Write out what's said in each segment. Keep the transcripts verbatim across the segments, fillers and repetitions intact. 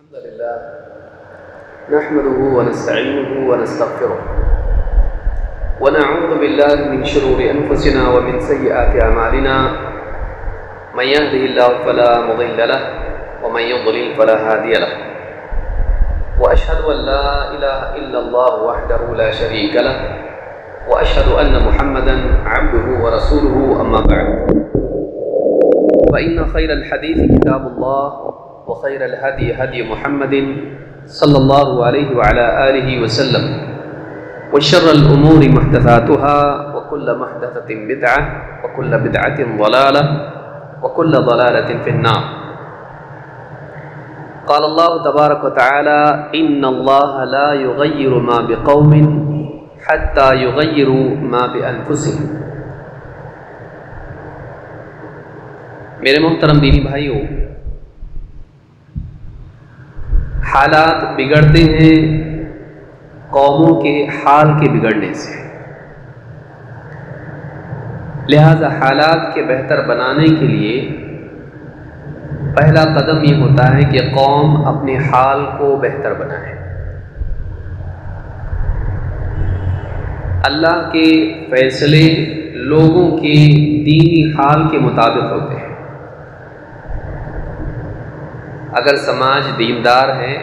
الحمد لله نحمده ونستعينه ونستغفره ونعوذ بالله من شرور أنفسنا ومن سيئات أعمالنا من يهده الله فلا مضل له ومن يضلل فلا هادي له وأشهد أن لا إله إلا الله وحده لا شريك له وأشهد أن محمدا عبده ورسوله أما بعد فإن خير الحديث كتاب الله وخير الهدي هدي محمد صلى الله عليه وعلى آله وسلم وشر الأمور محدثاتها وكل محدثة بدعة وكل بدعة ضلالة وكل ضلالة في النار. قال الله تبارك وتعالى إن الله لا يغير ما بقوم حتى يغيروا ما بأنفسهم. मेरे मोहतरम दीनी भाइयों, हालात बिगड़ते हैं कौमों के हाल के बिगड़ने से, लिहाजा हालात के बेहतर बनाने के लिए पहला कदम ये होता है कि कौम अपने हाल को बेहतर बनाए। अल्लाह के फैसले लोगों के दीनी हाल के मुताबिक होते हैं। अगर समाज दीनदार है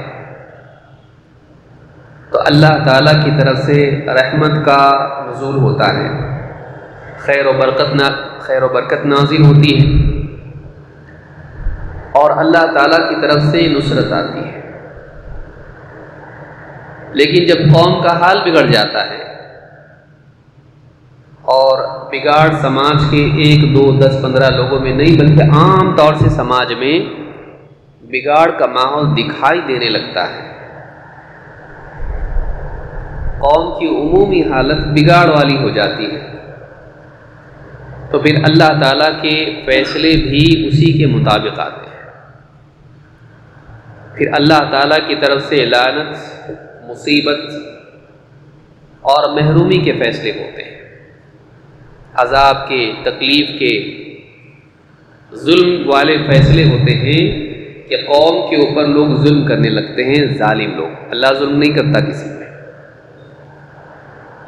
तो अल्लाह ताला की तरफ से रहमत का नुज़ूल होता है, खैर व बरकत ना खैर व बरकत नाजिल होती है और अल्लाह ताला की तरफ से नुसरत आती है। लेकिन जब कौम का हाल बिगड़ जाता है और बिगाड़ समाज के एक दो दस पंद्रह लोगों में नहीं बल्कि आम तौर से समाज में बिगाड़ का माहौल दिखाई देने लगता है, कौम की उमूमी हालत बिगाड़ वाली हो जाती है, तो फिर अल्लाह ताला के फैसले भी उसी के मुताबिक आते हैं। फिर अल्लाह ताला की तरफ से लानत, मुसीबत और महरूमी के फैसले होते हैं, अजाब के, तकलीफ के, जुल्म वाले फैसले होते हैं कि कौम के ऊपर लोग जुल्म करने लगते हैं, जालिम लोग। अल्लाह जुल्म नहीं करता किसी में,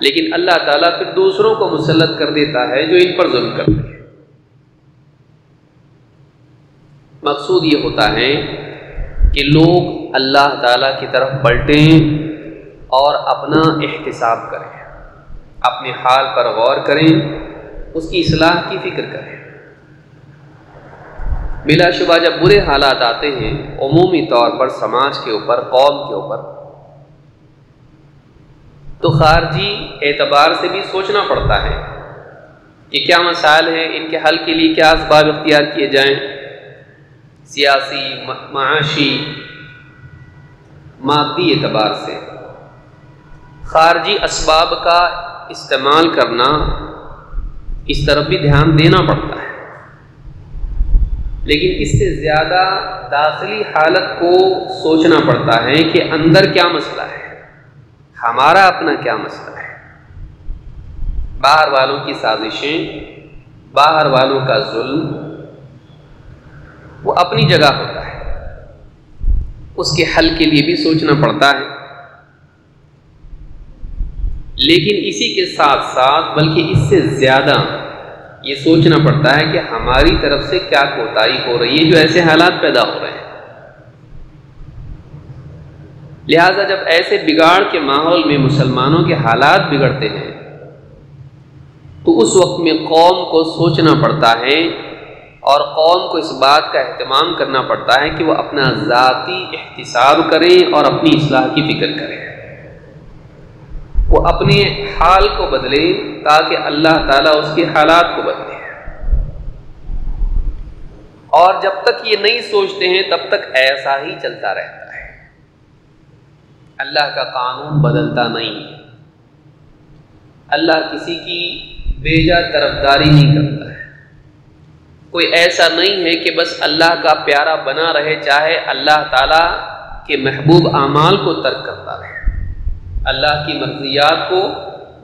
लेकिन अल्लाह ताला फिर दूसरों को मुसल्लत कर देता है जो इन पर जुल्म करते हैं। मकसूद ये होता है कि लोग अल्लाह ताला की तरफ पलटें और अपना एहतिसाब करें, अपने हाल पर गौर करें, उसकी इस्लाह की फिक्र करें। बिलाशुबा जब बुरे हालात आते हैं उमूमी तौर पर समाज के ऊपर, कौम के ऊपर, तो खारजी एतबार से भी सोचना पड़ता है कि क्या मसाइल हैं, इनके हल के लिए क्या असबाब इख्तियार किए जाएं, सियासी, माशी, मादी एतबार से। खारजी असबाब का इस्तेमाल करना, इस तरफ भी ध्यान देना पड़ता है, लेकिन इससे ज़्यादा दाखिली हालत को सोचना पड़ता है कि अंदर क्या मसला है, हमारा अपना क्या मसला है। बाहर वालों की साजिशें, बाहर वालों का जुल्म वो अपनी जगह होता है, उसके हल के लिए भी सोचना पड़ता है, लेकिन इसी के साथ साथ बल्कि इससे ज़्यादा ये सोचना पड़ता है कि हमारी तरफ से क्या कोताही हो रही है जो ऐसे हालात पैदा हो रहे हैं। लिहाजा जब ऐसे बिगाड़ के माहौल में मुसलमानों के हालात बिगड़ते हैं तो उस वक्त में कौम को सोचना पड़ता है और कौम को इस बात का अहतमाम करना पड़ता है कि वह अपना ज़ाती एहतिसाब करे और अपनी इस्लाह की फिक्र करे, वो अपने हाल को बदले ताकि अल्लाह ताला उसके हालात को बदले। और जब तक ये नहीं सोचते हैं तब तक ऐसा ही चलता रहता है, अल्लाह का कानून बदलता नहीं है, अल्लाह किसी की बेजा तरफदारी नहीं करता है। कोई ऐसा नहीं है कि बस अल्लाह का प्यारा बना रहे, चाहे अल्लाह ताला के महबूब आमाल को तर्क करता रहे, अल्लाह की मर्ज़ियात को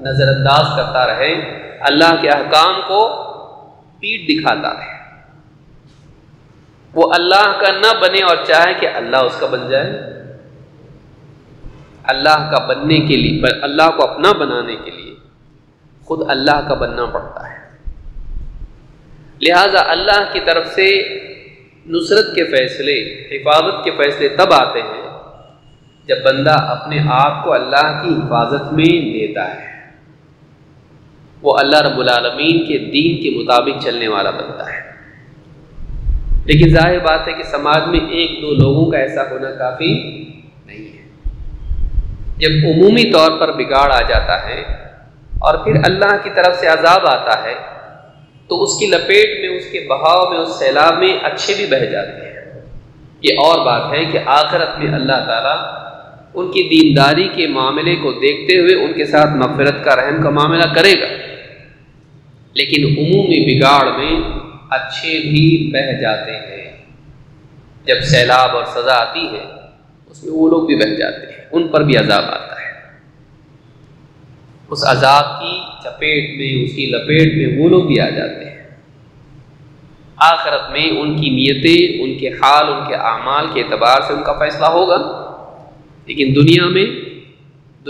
नज़रअंदाज करता रहे, अल्लाह के अहकाम को पीठ दिखाता रहे। वो अल्लाह का ना बने और चाहे कि अल्लाह उसका बन जाए। अल्लाह का बनने के लिए, अल्लाह को अपना बनाने के लिए खुद अल्लाह का बनना पड़ता है। लिहाजा अल्लाह की तरफ से नुसरत के फैसले, हिफाजत के फैसले तब आते हैं जब बंदा अपने आप को अल्लाह की हिफाजत में लेता है, वो अल्लाह रब्बुल आलमीन के दीन के मुताबिक चलने वाला बनता है। लेकिन जाहिर बात है कि समाज में एक दो लोगों का ऐसा होना काफ़ी नहीं है। जब उमूमी तौर पर बिगाड़ आ जाता है और फिर अल्लाह की तरफ से अजाब आता है तो उसकी लपेट में, उसके बहाव में, उस सैलाब में अच्छे भी बह जाते हैं। ये और बात है कि आखिरत में अल्लाह ताला उनकी दीनदारी के मामले को देखते हुए उनके साथ मगफिरत का, रहम का मामला करेगा, लेकिन उमूमी बिगाड़ में अच्छे भी बह जाते हैं। जब सैलाब और सज़ा आती है उसमें वो लोग भी बह जाते हैं, उन पर भी अजाब आता है। उस अजाब की चपेट में, उसकी लपेट में वो लोग भी आ जाते हैं। आखिरत में उनकी नियतें, उनके हाल, उनके आमाल के एतबार से उनका फैसला होगा, लेकिन दुनिया में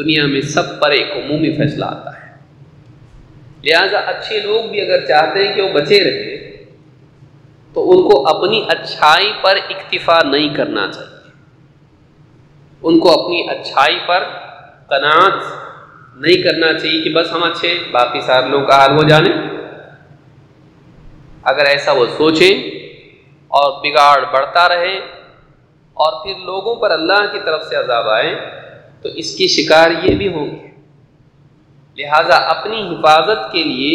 दुनिया में सब पर एक उमूमी फैसला आता है। लिहाजा अच्छे लोग भी अगर चाहते हैं कि वो बचे रहें तो उनको अपनी अच्छाई पर इक्तिफा नहीं करना चाहिए, उनको अपनी अच्छाई पर कनात नहीं करना चाहिए कि बस हम अच्छे, बाकी सारे लोगों का हाल हो जाने। अगर ऐसा वो सोचे और बिगाड़ बढ़ता रहे और फिर लोगों पर अल्लाह की तरफ से अजाब आए तो इसकी शिकार ये भी होंगे। लिहाजा अपनी हिफाजत के लिए,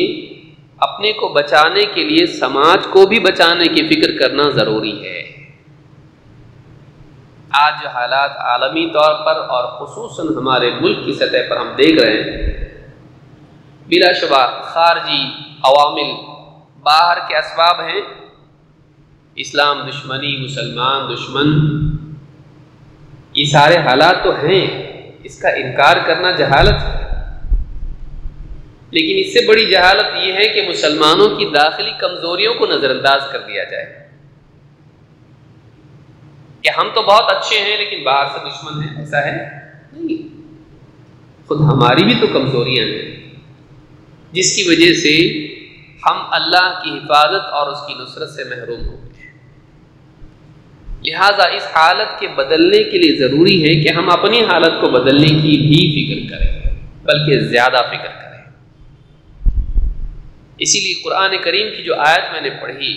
अपने को बचाने के लिए समाज को भी बचाने की फिक्र करना ज़रूरी है। आज जो हालात आलमी तौर पर और खुसूसन हमारे मुल्क की सतह पर हम देख रहे हैं, बिलाशुबा खारजी अवामिल, बाहर के असबाब हैं, इस्लाम दुश्मनी, मुसलमान दुश्मन, ये सारे हालात तो हैं, इसका इनकार करना जहालत है। लेकिन इससे बड़ी जहालत ये है कि मुसलमानों की दाखिली कमज़ोरियों को नज़रअंदाज कर दिया जाए कि हम तो बहुत अच्छे हैं लेकिन बाहर से दुश्मन हैं। ऐसा है नहीं, खुद हमारी भी तो कमज़ोरियाँ हैं जिसकी वजह से हम अल्लाह की हिफाजत और उसकी नुसरत से महरूम हो गए। लिहाजा इस हालत के बदलने के लिए ज़रूरी है कि हम अपनी हालत को बदलने की भी फिक्र करें, बल्कि ज़्यादा फिक्र करें। इसीलिए कुरान करीम की जो आयत मैंने पढ़ी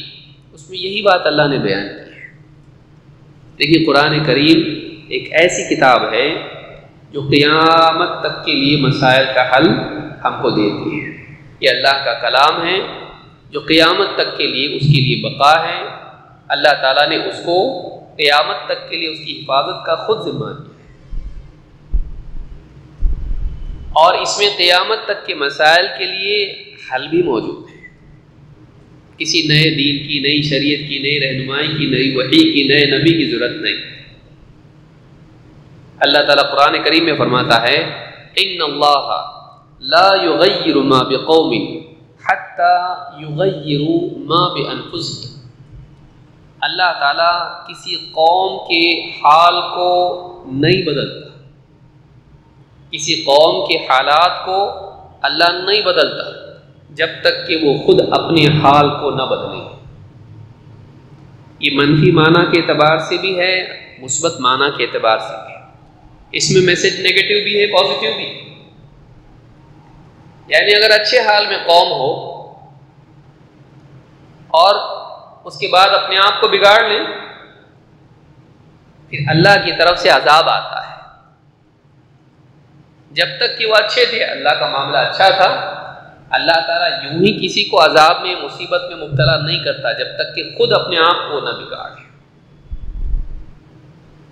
उसमें यही बात अल्लाह ने बयान की। देखिए, कुरान करीम एक ऐसी किताब है जो क़यामत तक के लिए मसाइल का हल हमको देती है। ये अल्लाह का कलाम है जो क़यामत तक के लिए, उसके लिए बका है। अल्लाह ताला ने उसको क़यामत तक के लिए उसकी हिफाजत का खुद ज़िम्मा दिया और इसमें क़यामत तक के मसाइल के लिए हल भी मौजूद है। किसी नए दीन की, नई शरीयत की, नई रहनुमाई की, नई वही की, नए नबी की ज़रूरत नहीं। अल्लाह ताला कुरान करीम में फरमाता है, इन्ना अल्लाह ला युगय्यिरु मा बिक़ौमिन हत्ता युगय्यिरु मा बिअनफुसिहिम। अल्लाह ताला किसी कौम के हाल को नहीं बदलता, किसी कौम के हालात को अल्लाह नहीं बदलता जब तक कि वो खुद अपने हाल को न बदले। ये मनफी माना के एतबार से भी है, मुस्बत माना के एतबार से भी है। इसमें मैसेज नेगेटिव भी है, पॉजिटिव भी है। यानी अगर अच्छे हाल में कौम हो और उसके बाद अपने आप को बिगाड़ ले फिर अल्लाह की तरफ से अजाब आता है। जब तक कि वो अच्छे थे अल्लाह का मामला अच्छा था, अल्लाह ताला यूं ही किसी को अजाब में, मुसीबत में मुब्तला नहीं करता जब तक कि खुद अपने आप को ना बिगाड़े।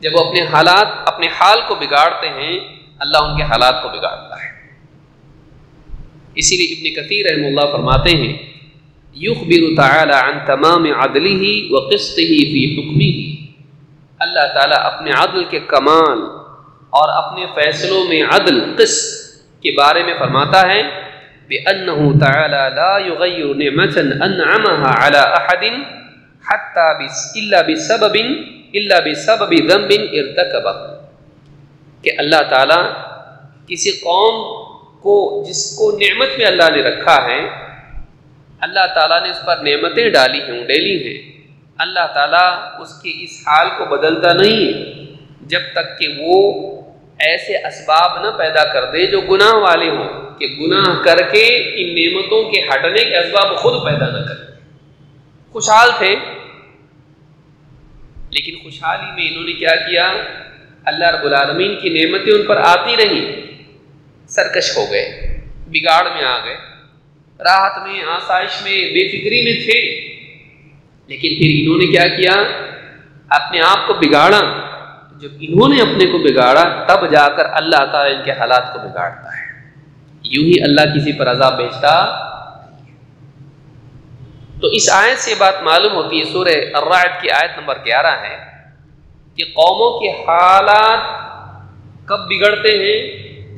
जब वो अपने हालात, अपने हाल को बिगाड़ते हैं अल्लाह उनके हालात को बिगाड़ता है। इसीलिए इब्न कसीर रहमतुल्लाह फरमाते हैं, युखबिरु तआला अन तमाम अदलिही व क़िस्तिही फ़ी हुक्मिही। अल्लाह ताला अपने अदल के कमाल और अपने फैसलों में अदल, क़िस्त के बारे में फरमाता है, بأنه تعالى لا يغير نعمة أنعمها على أحد हत्ता इल्ला बिसबबिन इल्ला बिसबबि ज़म्बिन इर्तकबा, कि अल्लाह ताला किसी कौम को जिसको नेमत में अल्लाह ने रखा है, अल्लाह ताला ने उस पर नेमतें डाली हैं, डेली हैं, अल्लाह ताला उसके इस हाल को बदलता नहीं है जब तक कि वो ऐसे असबाब न पैदा कर दे जो गुनाह वाले हों, कि गुनाह करके इन नेमतों के हटने के असबाब खुद पैदा न करें। खुशहाल थे, लेकिन खुशहाली में इन्होंने क्या किया, अल्लाह रब्बुल आलमीन की नेमतें उन पर आती रहीं, सरकश हो गए, बिगाड़ में आ गए, राहत में, आसाइश में, बेफिक्री में थे, लेकिन फिर इन्होंने क्या किया, अपने आप को बिगाड़ा। जब इन्होंने अपने को बिगाड़ा तब जाकर अल्लाह ताला इनके हालात को बिगाड़ता है। यूं ही अल्लाह किसी पर अजाब भेजता। तो इस आयत से बात मालूम होती है, सूरे अर्राद की आयत नंबर ग्यारह है, कि कौमों के हालात कब बिगड़ते हैं,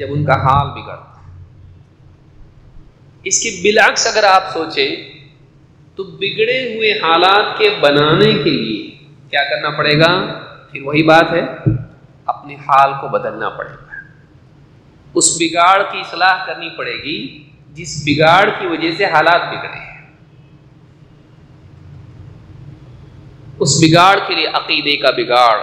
जब उनका हाल बिगड़ता है। इसके बिलअक्स अगर आप सोचें तो बिगड़े हुए हालात के बनाने के लिए क्या करना पड़ेगा, फिर वही बात है, अपने हाल को बदलना पड़ेगा, उस बिगाड़ की इस्लाह करनी पड़ेगी जिस बिगाड़ की वजह से हालात बिगड़े हैं। उस बिगाड़ के लिए अकीदे का बिगाड़,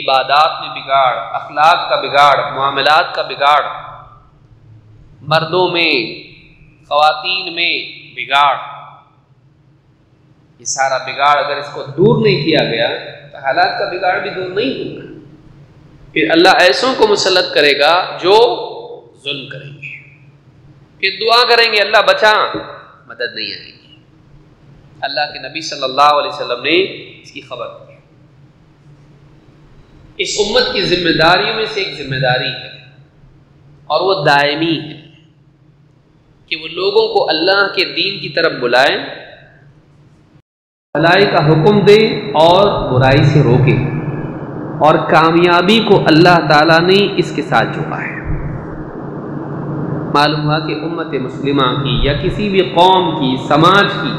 इबादात में बिगाड़, अखलाक का बिगाड़, मामलात का बिगाड़, मर्दों में, ख्वातीन में बिगाड़, ये सारा बिगाड़ अगर इसको दूर नहीं किया गया तो हालात का बिगाड़ भी दूर नहीं होगा। फिर अल्लाह ऐसों को मुसल्लत करेगा जो जुल्म करेंगे, फिर दुआ करेंगे अल्लाह बचा, मदद नहीं आएगी। अल्लाह के नबी सल्लल्लाहु अलैहि वसल्लम ने इसकी खबर दी। इस उम्मत की जिम्मेदारियों में से एक जिम्मेदारी है और वो दायमी है, कि वो लोगों को अल्लाह के दीन की तरफ बुलाए, भलाई का हुक्म दे और बुराई से रोके, और कामयाबी को अल्लाह ताला ने इसके साथ जोड़ा है। मालूम हुआ कि उम्मत मुस्लिमा की या किसी भी कौम की, समाज की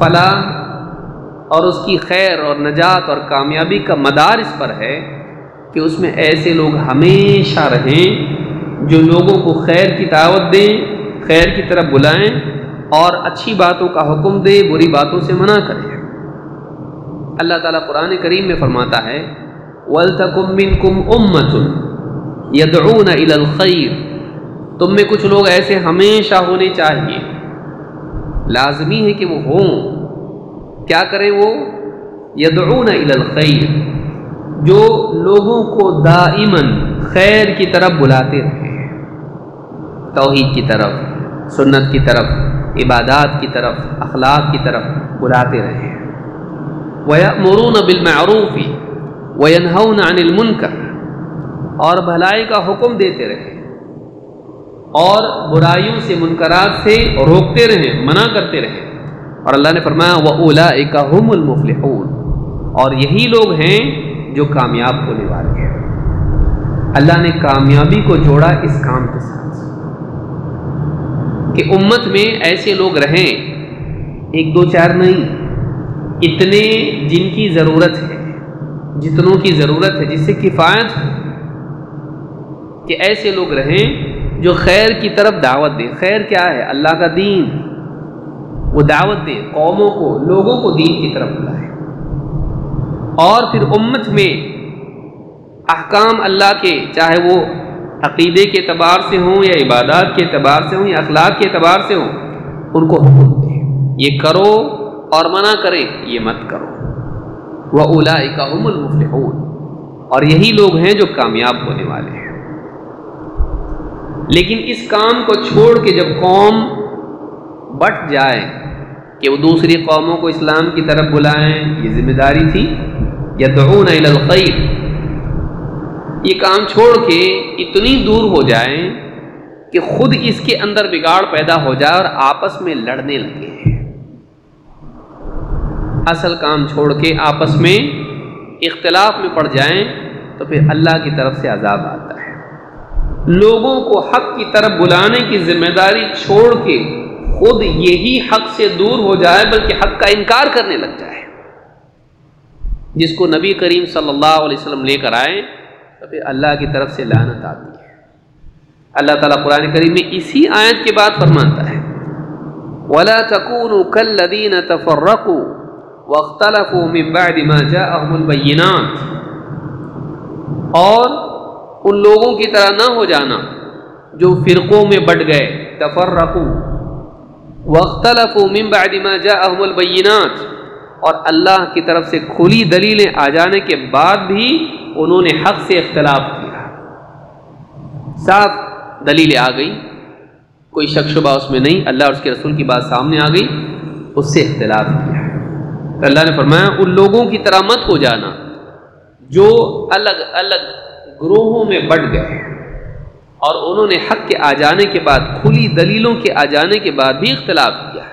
फलाह और उसकी खैर और नजात और कामयाबी का मदार इस पर है कि उसमें ऐसे लोग हमेशा रहें जो लोगों को खैर की दावत दें, खैर की तरफ बुलाएं और अच्छी बातों का हुक्म दे, बुरी बातों से मना करें। अल्लाह ताला कुरान करीम में फरमाता है, वलतकुम मिनकुम उम्मतुन यदऊना इलल खैर, तुम में कुछ लोग ऐसे हमेशा होने चाहिए, लाजमी है कि वो हों। क्या करें वो, यदऊना इलल खैर, जो लोगों को दाइमन खैर की तरफ बुलाते रहें, तौहीद की तरफ, सुन्नत की तरफ, इबादात की तरफ, अखलाक की तरफ बुलाते रहे। वयअमुरून बिलमअरूफ़ वयनहौन अनिल मुनकर, और भलाई का हुक्म देते रहे और बुराइयों से, मुनकरात से रोकते रहे, मना करते रहे। और अल्लाह ने फरमाया, वउलाइका हुमुल मुफ़्लिहून, और यही लोग हैं जो कामयाब होने वाले हैं। अल्लाह ने कामयाबी को जोड़ा इस काम के साथ कि उम्मत में ऐसे लोग रहें, एक दो चार नहीं, इतने जिनकी ज़रूरत है, जितनों की ज़रूरत है, जिससे किफ़ायत हो, कि ऐसे लोग रहें जो खैर की तरफ दावत दें। खैर क्या है, अल्लाह का दीन, वो दावत दें, कौमों को, लोगों को दीन की तरफ बुलाएं। और फिर उम्मत में अहकाम अल्लाह के, चाहे वो अक़ीदे के अतबार से हों या इबादत के अतबार से हों या अखलाक के अतबार से हों, उनको हुक्म दें, ये करो और मना करें, ये मत करो। व उलाइका हुमुल मुफ़्लिहून, और यही लोग हैं जो कामयाब होने वाले हैं। लेकिन इस काम को छोड़ के जब कौम बट जाए कि वो दूसरी कौमों को इस्लाम की तरफ बुलाएं, ये जिम्मेदारी थी। यदऊना इलल खैर, ये काम छोड़ के इतनी दूर हो जाए कि खुद इसके अंदर बिगाड़ पैदा हो जाए और आपस में लड़ने लगे। असल काम छोड़ के आपस में इख्तिलाफ में पड़ जाएं तो फिर अल्लाह की तरफ से अजाब आता है। लोगों को हक की तरफ बुलाने की जिम्मेदारी छोड़ के खुद यही हक से दूर हो जाए बल्कि हक का इनकार करने लग जाए। जिसको नबी करीम सल्लल्लाहु अलैहि वसल्लम लेकर आए तो फिर अल्लाह की तरफ से लानत आती है। अल्लाह ताला कुरान करीम में इसी आयत के बाद फरमाता है, वला तकूनू कल्लदीना तफर्रकू वख्तलफू मिन बअद मा जाअहुमुल बय्यिनात, और उन लोगों की तरह ना हो जाना जो फिरकों में बट गए, तफर्रकू वख्तलफू मिन बअद मा जाअहुमुल बय्यिनात, और अल्लाह की तरफ से खुली दलीलें आ जाने के बाद भी उन्होंने हक से इख्तलाफ किया। साफ दलीलें आ गई, कोई शक शुबा उसमें नहीं, अल्लाह और उसके रसूल की बात सामने आ गई, उससे इख्तलाफ किया। तो अल्लाह ने फरमाया उन लोगों की तरह मत हो जाना जो अलग अलग ग्रोहों में बट गए और उन्होंने हक के आ जाने के बाद, खुली दलीलों के आ जाने के बाद भी इख्तलाफ किया।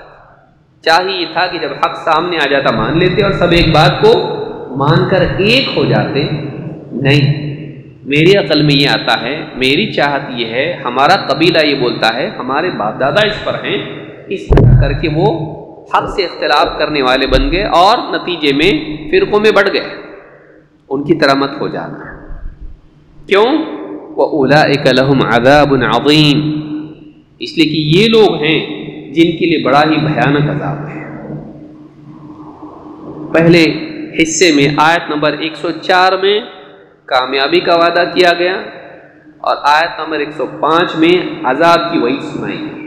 चाहिए था कि जब हक सामने आ जाता मान लेते और सब एक बात को मानकर एक हो जाते। नहीं, मेरी अकल में ये आता है, मेरी चाहत ये है, हमारा कबीला ये बोलता है, हमारे बाप दादा इस पर हैं, इस तरह करके वो हक से इख्तलाफ करने वाले बन गए और नतीजे में फिरकों में बढ़ गए। उनकी तरह मत हो जाना। क्यों? वउलाइक लहुम अज़ाबुन अज़ीम, इसलिए कि ये लोग हैं जिनके लिए बड़ा ही भयानक अज़ाब है। पहले हिस्से में आयत नंबर एक सौ चार में कामयाबी का वादा किया गया और आयत नंबर एक सौ पाँच में अज़ाब की वही सुनाई गई।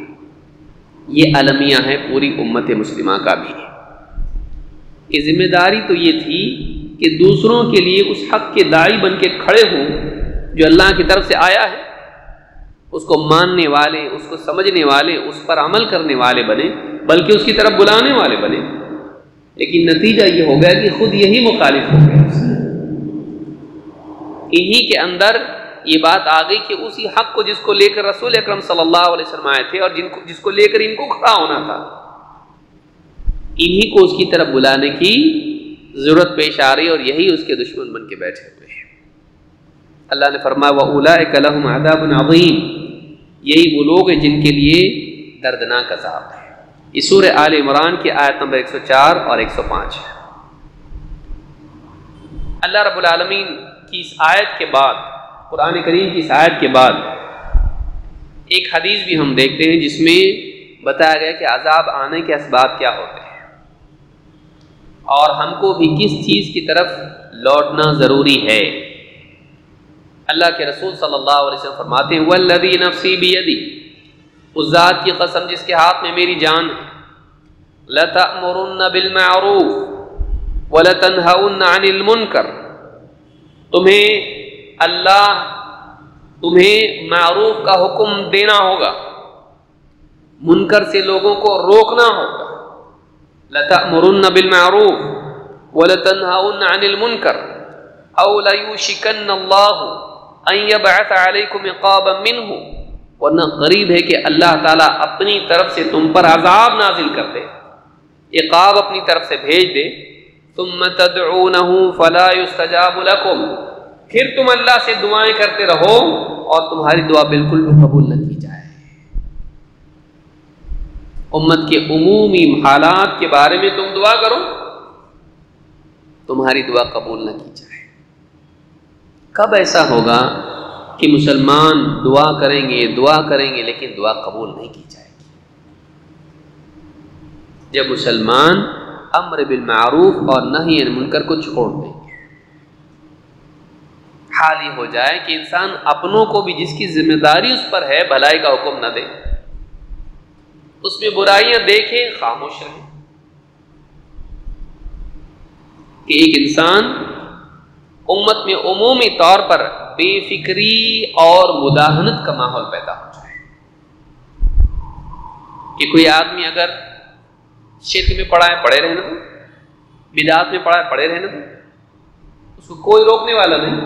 ये अलमिया है पूरी उम्मत मुस्लिमा का भी कि जिम्मेदारी तो ये थी कि दूसरों के लिए उस हक के दाई बन के खड़े हों जो अल्लाह की तरफ से आया है, उसको मानने वाले, उसको समझने वाले, उस पर अमल करने वाले बने, बल्कि उसकी तरफ बुलाने वाले बने। लेकिन नतीजा ये हो गया कि खुद यही मुखालिफ हो गए। इन्हीं के अंदर ये बात आ गई कि उसी हक को जिसको लेकर रसूल अकरम सल्लल्लाहु अलैहि वसल्लम आए थे और जिनको जिसको लेकर इनको खड़ा होना था, इन्हीं को उसकी तरफ बुलाने की ज़रूरत पेश आ रही और यही उसके दुश्मन बन के बैठे हुए हैं। अल्लाह ने फरमाया वउलाइक लहुम अज़ाबुन अज़ीम, यही वो लोग हैं जिनके लिए दर्दनाक अज़ाब है। ये सूरह आले इमरान की आयत नंबर एक सौ चार और एक सौ पाँच है। अल्लाह रब्बुल आलमीन की इस आयत के बाद, कुरान करीम की इस आयत के बाद एक हदीस भी हम देखते हैं जिसमें बताया गया कि अज़ाब आने के असबाब क्या होते हैं और हमको भी किस चीज़ की तरफ लौटना ज़रूरी है। अल्लाह के रसूल सल्लल्लाहु अलैहि वसल्लम फरमाते हैं, वल्लज़ी नफ़्सी बियदी, उस ज़ात की कसम जिसके हाथ में मेरी जान है, लतअमुरुन्न बिलमअरूफ़ वलतन्हउन्न अनिल मुनकर, तुम्हें अल्लाह तुम्हें मारूफ का हुक्म देना होगा, मुनकर से लोगों को रोकना होगा। लतअमुरुन्न बिलमअरूफ वलतन्हउन्न अनिल मुनकर औ लयुशिकन्न अल्लाह अन यबअथ अलैकुम इक़ाबम मिन्हु, वरना करीब है कि अल्लाह ताला अपनी तरफ से तुम पर अज़ाब नाजिल कर दे, इक़ाब अपनी तरफ से भेज दे। सुम्म तदऊनहु फला युस्तजाबु लकुम, फिर तुम अल्लाह से दुआएं करते रहो और तुम्हारी दुआ बिल्कुल भी कबूल न की जाए। उम्मत के उमूमी हालात के बारे में तुम दुआ करो, तुम्हारी दुआ कबूल न की जाए। कब ऐसा होगा कि मुसलमान दुआ करेंगे दुआ करेंगे लेकिन दुआ कबूल नहीं की जाएगी? जब मुसलमान अम्र बिल मारूफ और नही अनिल मुनकर को छोड़ दें, खाली हो जाए कि इंसान अपनों को भी जिसकी जिम्मेदारी उस पर है भलाई का हुक्म न दे, उसमें बुराइयां देखे, खामोश रहे। कि एक इंसान उम्मत में उमूमी तौर पर बेफिक्री और मुदाहनत का माहौल पैदा हो जाए कि कोई आदमी अगर शिर्क में पड़ा है पड़े रहने दो, बिदात में पड़ा है पड़े रहने दो, उसको कोई रोकने वाला नहीं।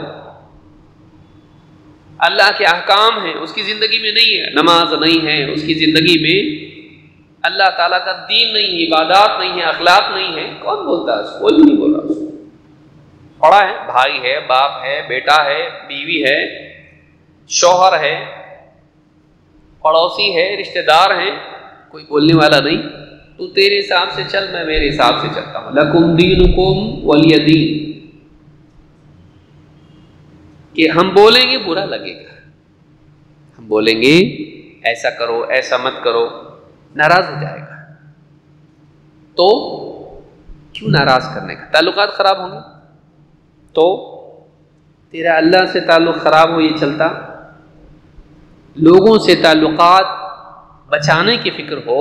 अल्लाह के अहकाम हैं, उसकी ज़िंदगी में नहीं है, नमाज नहीं है, उसकी ज़िंदगी में अल्लाह ताला का दीन नहीं है, इबादत नहीं है, अखलाक नहीं है, कौन बोलता है? कोई भी नहीं बोला उसको। पड़ा है, भाई है, बाप है, बेटा है, बीवी है, शौहर है, पड़ोसी है, रिश्तेदार हैं, कोई बोलने वाला नहीं, तू तेरे हिसाब से चल, मैं मेरे हिसाब से चलता हूं। लकुम दीनुकुम वलिय दीन, कि हम बोलेंगे बुरा लगेगा, हम बोलेंगे ऐसा करो ऐसा मत करो, नाराज हो जाएगा, तो क्यों नाराज करने का, ताल्लुकात खराब होंगे। तो तेरा अल्लाह से ताल्लुक़ ख़राब हो ये चलता, लोगों से ताल्लुक़ात बचाने की फ़िक्र हो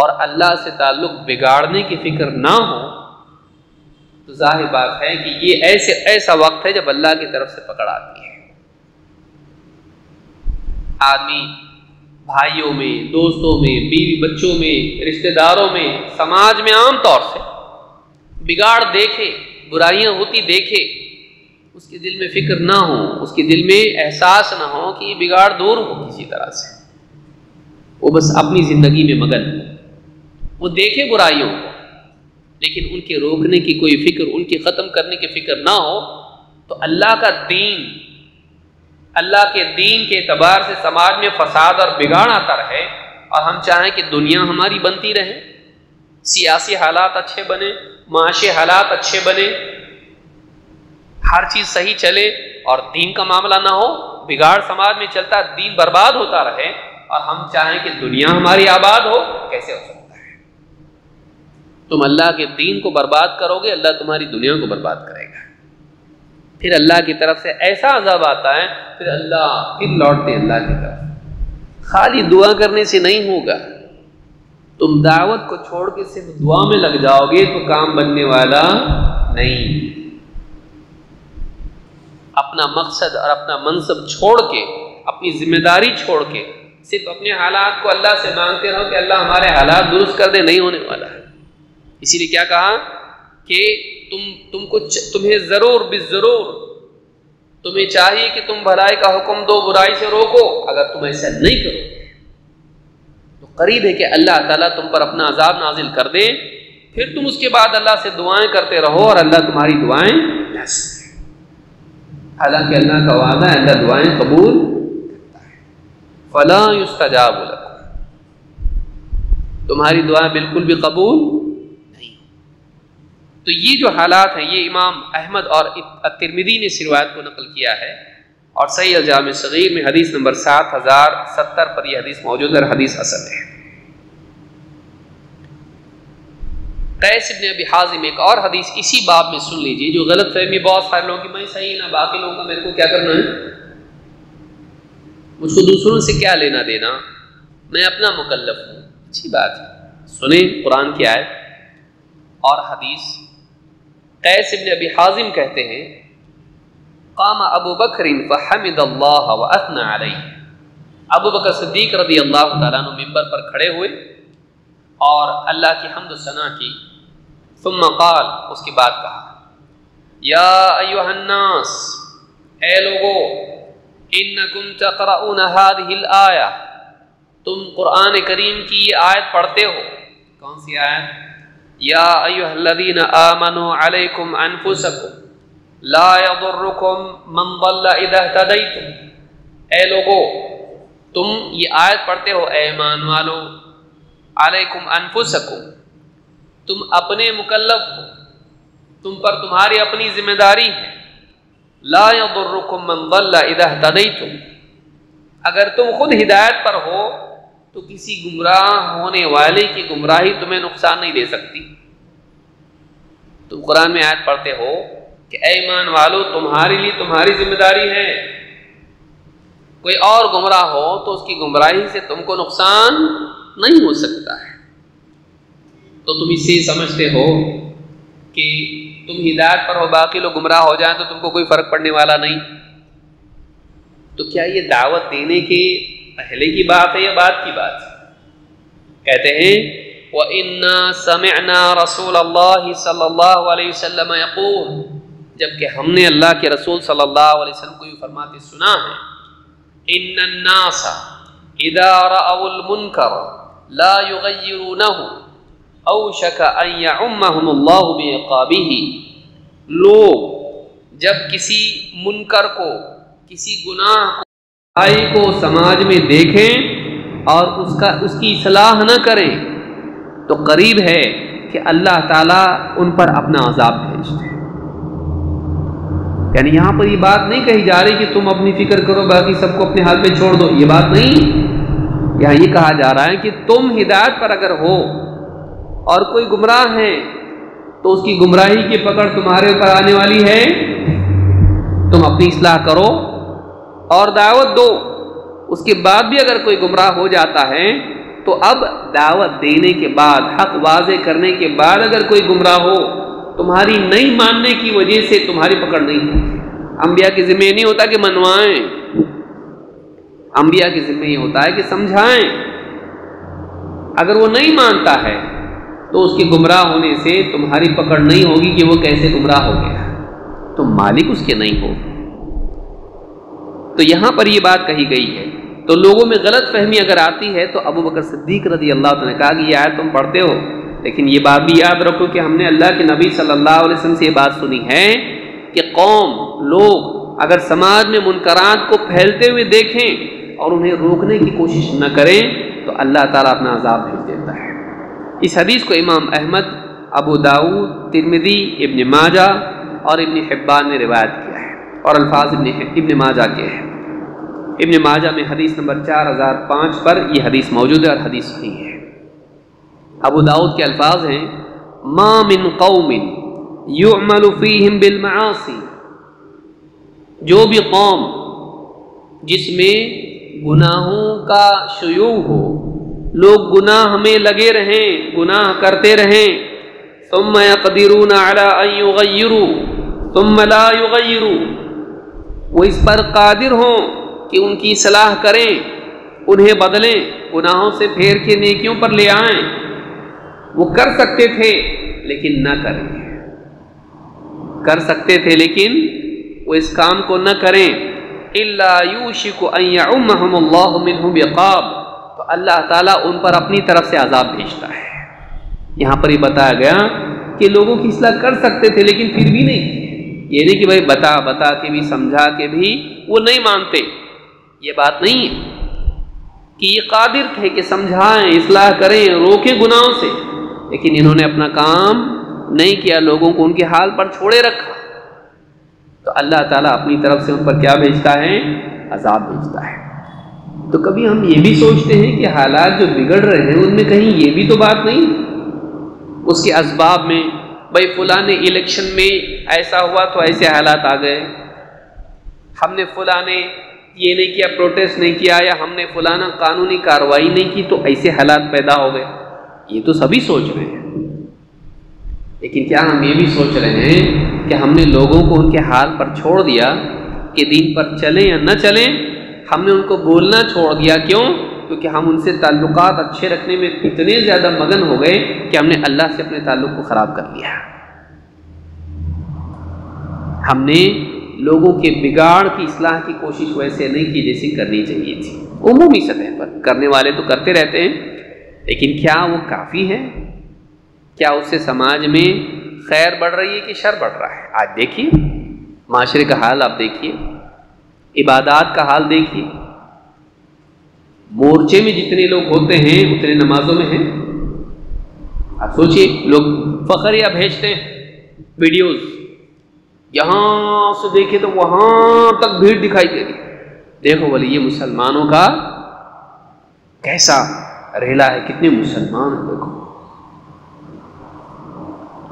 और अल्लाह से ताल्लुक़ बिगाड़ने की फ़िक्र ना हो, तो जाहिर बात है कि ये ऐसे ऐसा वक्त है जब अल्लाह की तरफ से पकड़ आती है। आदमी भाइयों में, दोस्तों में, बीवी बच्चों में, रिश्तेदारों में, समाज में आम तौर से बिगाड़ देखे, बुराइयाँ होती देखे, उसके दिल में फिक्र ना हो, उसके दिल में एहसास ना हो कि ये बिगाड़ दूर हो किसी तरह से, वो बस अपनी ज़िंदगी में मगन हो। वो देखे बुराइयों को लेकिन उनके रोकने की कोई फ़िक्र, उनके ख़त्म करने की फ़िक्र ना हो, तो अल्लाह का दीन, अल्लाह के दीन के एतबार से समाज में फसाद और बिगाड़ आता रहे, और हम चाहें कि दुनिया हमारी बनती रहे, सियासी हालात अच्छे बने, माशी हालात अच्छे बने, हर चीज़ सही चले और दीन का मामला ना हो, बिगाड़ समाज में चलता, दीन बर्बाद होता रहे, और हम चाहें कि दुनिया हमारी आबाद हो, कैसे हो सकता है। तुम अल्लाह के दीन को बर्बाद करोगे, अल्लाह तुम्हारी दुनिया को बर्बाद करेगा। फिर अल्लाह की तरफ से ऐसा अज़ाब आता है, फिर अल्लाह फिर लौटते अल्लाह की तरफ। खाली दुआ करने से नहीं होगा, तुम दावत को छोड़ के सिर्फ दुआ में लग जाओगे तो काम बनने वाला नहीं। अपना मकसद और अपना मनसब छोड़ के, अपनी जिम्मेदारी छोड़ के सिर्फ अपने हालात को अल्लाह से मांगते रहो कि अल्लाह हमारे हालात दुरुस्त कर दे, नहीं होने वाला है। इसीलिए क्या कहा कि तुम तुमको तुम्हें ज़रूर बिज़रूर तुम्हें चाहिए कि तुम भलाई का हुक्म दो, बुराई से रोको। अगर तुम ऐसा नहीं करोगे तो करीब है कि अल्लाह ताला तुम पर अपना अजाब नाजिल कर दे। फिर तुम उसके बाद अल्लाह से दुआएँ करते रहो और अल्लाह तुम्हारी दुआएँ न सुने। हालांकि अल्लाह का वादा है, अल्लाह दुआएं कबूल करता है। फला युस्तजाबु लकुम, तुम्हारी दुआ बिल्कुल भी कबूल नहीं। तो ये जो हालात हैं, ये इमाम अहमद और तिर्मिदी ने इस रिवायत को नकल किया है, और सही जामे सगीर में हदीस नंबर सात हज़ार सत्तर पर यह हदीस मौजूद है। हदीस असल है कैस इब्न अबी हाज़िम। एक और हदीस इसी बाब में सुन लीजिए, जो गलत फहमी बहुत सारे लोगों की, मैं सही ना बाकी लोगों का, मेरे को क्या करना है, मुझको दूसरों से क्या लेना देना, मैं अपना मुकल्लफ हूँ। अच्छी बात है, सुने कुरान की आयत और हदीस। कैस इब्न अबी हाज़िम कहते हैं, क़ाम अबू बकर फ़हमिदल्लाह व अतना अलैह। अबू बकर सिद्दीक़ रज़ी अल्लाह तआला अन्हु मिंबर पर खड़े हुए और अल्लाह की हम्द व सना की। सुम्मा क़ाल, उसके बाद कहा, या अय्युहन्नास, ऐ लोगो, इन्नकुम तक़राऊन हाज़िहिल आया, तुम कुरान करीम की ये आयत पढ़ते हो। कौन सी आयत? या अय्युहल्लज़ीना आमनू अलैकुम अनफुसकुम ला यदुर्रुकुम मन दल्ला इज़ा इह्तदैतुम। ऐ लोगो, तुम ये आयत पढ़ते हो, ऐ ईमान वालो, अलैकुम अनफुसकुम, तुम अपने मुकल्लफ हो, तुम पर तुम्हारी अपनी जिम्मेदारी है। ला यदुर्रुकुम मन दल्ला इज़ा इह्तदैतुम, अगर तुम खुद हिदायत पर हो तो किसी गुमराह होने वाले की गुमराही तुम्हें नुकसान नहीं दे सकती। तुम कुरान में आयत पढ़ते हो कि ऐ ईमान वालों, तुम्हारे लिए तुम्हारी जिम्मेदारी है, कोई और गुमराह हो तो उसकी गुमराही से तुमको नुकसान नहीं हो सकता है। तो तुम इससे समझते हो कि तुम हिदायत पर हो, बाकी लोग गुमराह हो जाएं तो तुमको कोई फ़र्क पड़ने वाला नहीं। तो क्या ये दावत देने के पहले की बात है या बाद की बात है? कहते हैं, वइन्ना समिअना रसूलल्लाहि सल्लल्लाहु अलैहि वसल्लम यक़ूल, जबकि हमने अल्लाह के रसूल सल्लल्लाहु अलैहि वसल्लम को यूँ फरमाते सुना है, इन्नन नास इज़ा रअवुल मुनकर ला युग़य्यिरूनहु औशक अन यउम्महुमुल्लाहु बिइक़ाबिही। लोग जब किसी मुनकर को, किसी गुनाह को, बुराई को समाज में देखें और उसका उसकी इसलाह न करें तो करीब है कि अल्लाह ताला उन पर अपना अजाब भेज दे। यानी यहाँ पर ये बात नहीं कही जा रही कि तुम अपनी फ़िक्र करो बाकी सबको अपने हाथ में छोड़ दो, ये बात नहीं। यहाँ ये कहा जा रहा है कि तुम हिदायत पर अगर हो और कोई गुमराह है तो उसकी गुमराही की पकड़ तुम्हारे ऊपर आने वाली है, तुम अपनी इस्लाह करो और दावत दो। उसके बाद भी अगर कोई गुमराह हो जाता है तो अब दावत देने के बाद, हक वाजे करने के बाद अगर कोई गुमराह हो, तुम्हारी नहीं मानने की वजह से तुम्हारी पकड़ नहीं है। अंबिया के जिम्मे नहीं होता कि मनवाएं, अंबिया के जिम्मे ये होता है कि समझाएं। अगर वो नहीं मानता है तो उसके गुमराह होने से तुम्हारी पकड़ नहीं होगी कि वो कैसे गुमराह हो गया, तो मालिक उसके नहीं हो। तो यहाँ पर ये बात कही गई है। तो लोगों में गलत फहमी अगर आती है तो अबू बकर सिद्दीक रज़ी अल्लाह तआला ने कहा कि यार तुम पढ़ते हो, लेकिन ये बात भी याद रखो कि हमने अल्लाह के नबी सल्लल्लाहु अलैहि वसल्लम से ये बात सुनी है कि कौम, लोग अगर समाज में मुनकरात को फैलते हुए देखें और उन्हें रोकने की कोशिश न करें तो अल्लाह ताला अपना अजाब भेज देता है। इस हदीस को इमाम अहमद, अबू दाऊद, तिर्मिदी, इब्न माजा और इब्न हिब्बान ने रिवायत किया है और अल्फाज इब्न इब्न माजा के हैं। इब्न माजा में हदीस नंबर चार हज़ार पाँच पर यह हदीस मौजूद है और हदीस सही है। अबू दाऊद के अल्फाज हैं, मा मिन कौमिन युअमलु फीहिम बिल माआसी, जो भी कौम जिसमें गुनाहों का शुयू हो, लोग गुनाह में लगे रहें, गुनाह करते रहें, सुम्मा यक़दिरून अला अन युग़य्यिरू सुम्मा ला युग़य्यिरू, वो इस पर कादिर हों कि उनकी इस्लाह करें, उन्हें बदलें, गुनाहों से फेर के नेकियों पर ले आएं। वो कर सकते थे लेकिन ना करें, कर सकते थे लेकिन वो इस काम को न करें। इल्ला यूशिकु अन यउम्महुमुल्लाहु मिनहु बिक़ाब, तो अल्लाह ताला उन पर अपनी तरफ से आज़ाब भेजता है। यहाँ पर ये बताया गया कि लोगों की इस्लाह कर सकते थे लेकिन फिर भी नहीं, ये नहीं कि भाई बता बता के भी, समझा के भी वो नहीं मानते, ये बात नहीं है कि ये कादिर थे कि समझाएं, इस्लाह करें, रोकें गुनाहों से, लेकिन इन्होंने अपना काम नहीं किया, लोगों को उनके हाल पर छोड़े रखा, तो अल्लाह ताला अपनी तरफ से उन पर क्या भेजता है, आज़ाब भेजता है। तो कभी हम ये भी सोचते हैं कि हालात जो बिगड़ रहे हैं उनमें कहीं ये भी तो बात नहीं, उसके असबाब में भाई फलाने इलेक्शन में ऐसा हुआ तो ऐसे हालात आ गए, हमने फलाने ये नहीं किया, प्रोटेस्ट नहीं किया, या हमने फलाना कानूनी कार्रवाई नहीं की तो ऐसे हालात पैदा हो गए, ये तो सभी सोच रहे हैं। लेकिन क्या हम ये भी सोच रहे हैं कि हमने लोगों को उनके हाल पर छोड़ दिया कि दीन पर चलें या न चलें, हमने उनको बोलना छोड़ दिया, क्यों? क्योंकि हम उनसे ताल्लुकात अच्छे रखने में इतने ज़्यादा मगन हो गए कि हमने अल्लाह से अपने ताल्लुक़ को ख़राब कर लिया। हमने लोगों के बिगाड़ की इस्लाह की कोशिश वैसे नहीं की जैसी करनी चाहिए थी। उमूमी सतह पर करने वाले तो करते रहते हैं, लेकिन क्या वो काफ़ी है? क्या उससे समाज में खैर बढ़ रही है कि शर बढ़ रहा है? आज देखिए माशरे का हाल, आप देखिए इबादात का हाल देखिए, मोर्चे में जितने लोग होते हैं उतने नमाजों में हैं। आप सोचिए, लोग फखरिया भेजते हैं वीडियोस, यहाँ से देखे तो वहाँ तक भीड़ दिखाई देगी, देखो बोले ये मुसलमानों का कैसा रेला है, कितने मुसलमान हैं देखो।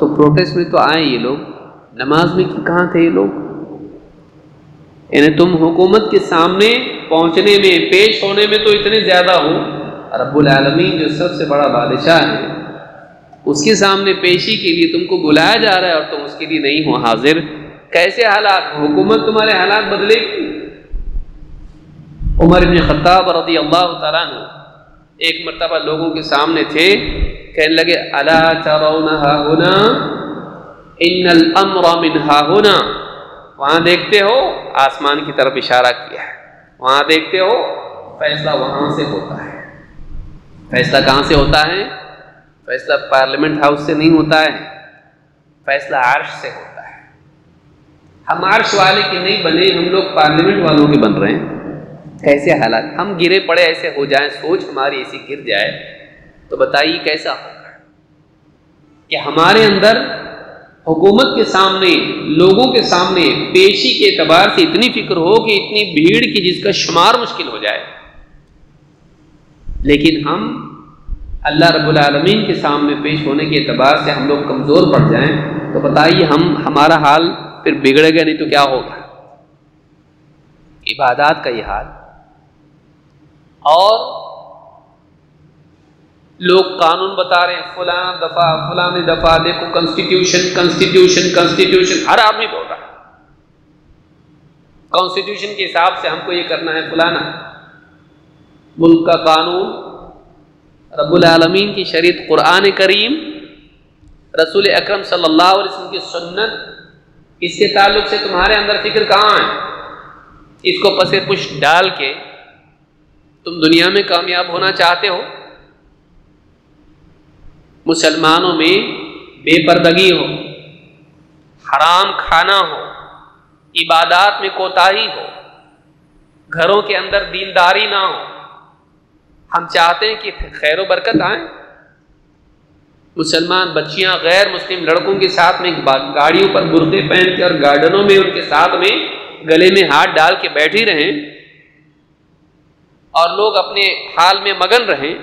तो प्रोटेस्ट में तो आए ये लोग, नमाज में कहाँ थे ये लोग? यानी तुम हुकूमत के सामने पहुंचने में, पेश होने में तो इतने ज़्यादा हो, रब्बुल आलमीन जो सबसे बड़ा बादशाह है उसके सामने पेशी के लिए तुमको बुलाया जा रहा है और तुम उसके लिए नहीं हो हाजिर, कैसे हालात? हुकूमत तुम्हारे हालात बदलेगी? उमर इब्न खत्ताब रज़ियल्लाहु ताला अन्हु एक मरतबा लोगों के सामने थे, कहने लगे, अला तरौना हाहुना इन्नल अम्र मिन हाहुना, वहाँ देखते हो, आसमान की तरफ इशारा किया है, वहाँ देखते हो फैसला वहाँ से होता है। फैसला कहाँ से होता है? फैसला पार्लियामेंट हाउस से नहीं होता है, फैसला आर्श से होता है। हम आर्श वाले के नहीं बने, हम लोग पार्लियामेंट वालों के बन रहे हैं। ऐसे हालात, हम गिरे पड़े ऐसे हो जाए, सोच हमारी ऐसी गिर जाए तो बताइए कैसा होगा कि हमारे अंदर हुकूमत के सामने, लोगों के सामने पेशी के एतबार से इतनी फिक्र हो कि इतनी भीड़ की जिसका शुमार मुश्किल हो जाए, लेकिन हम अल्लाह रब्बुल आलमीन के सामने पेश होने के एतबार से हम लोग कमज़ोर पड़ जाएं तो बताइए हम हमारा हाल फिर बिगड़ेगा नहीं तो क्या होगा। इबादत का ये हाल, और लोग कानून बता रहे हैं फलां दफ़ा फलां दफ़ा, देखो कॉन्स्टिट्यूशन कॉन्स्टिट्यूशन कॉन्स्टिट्यूशन, हर आदमी बोल रहा है कॉन्स्टिट्यूशन के हिसाब से हमको ये करना है फलाना। मुल्क का कानून रब्बुल आलमीन की शरीयत कुरान करीम, रसूल अकरम सल्लल्लाहु अलैहि वसल्लम की सुन्नत, इसके ताल्लुक से तुम्हारे अंदर फिक्र कहाँ है? इसको पसे पुष्ट डाल के तुम दुनिया में कामयाब होना चाहते हो? मुसलमानों में बेपर्दगी हो, हराम खाना हो, इबादत में कोताही हो, घरों के अंदर दीनदारी ना हो। हम चाहते हैं कि खैर व बरकत आए। मुसलमान बच्चियां गैर मुस्लिम लड़कों के साथ में गाड़ियों पर बुर्दे पहन के और गार्डनों में उनके साथ में गले में हाथ डाल के बैठी रहें और लोग अपने हाल में मगन रहें।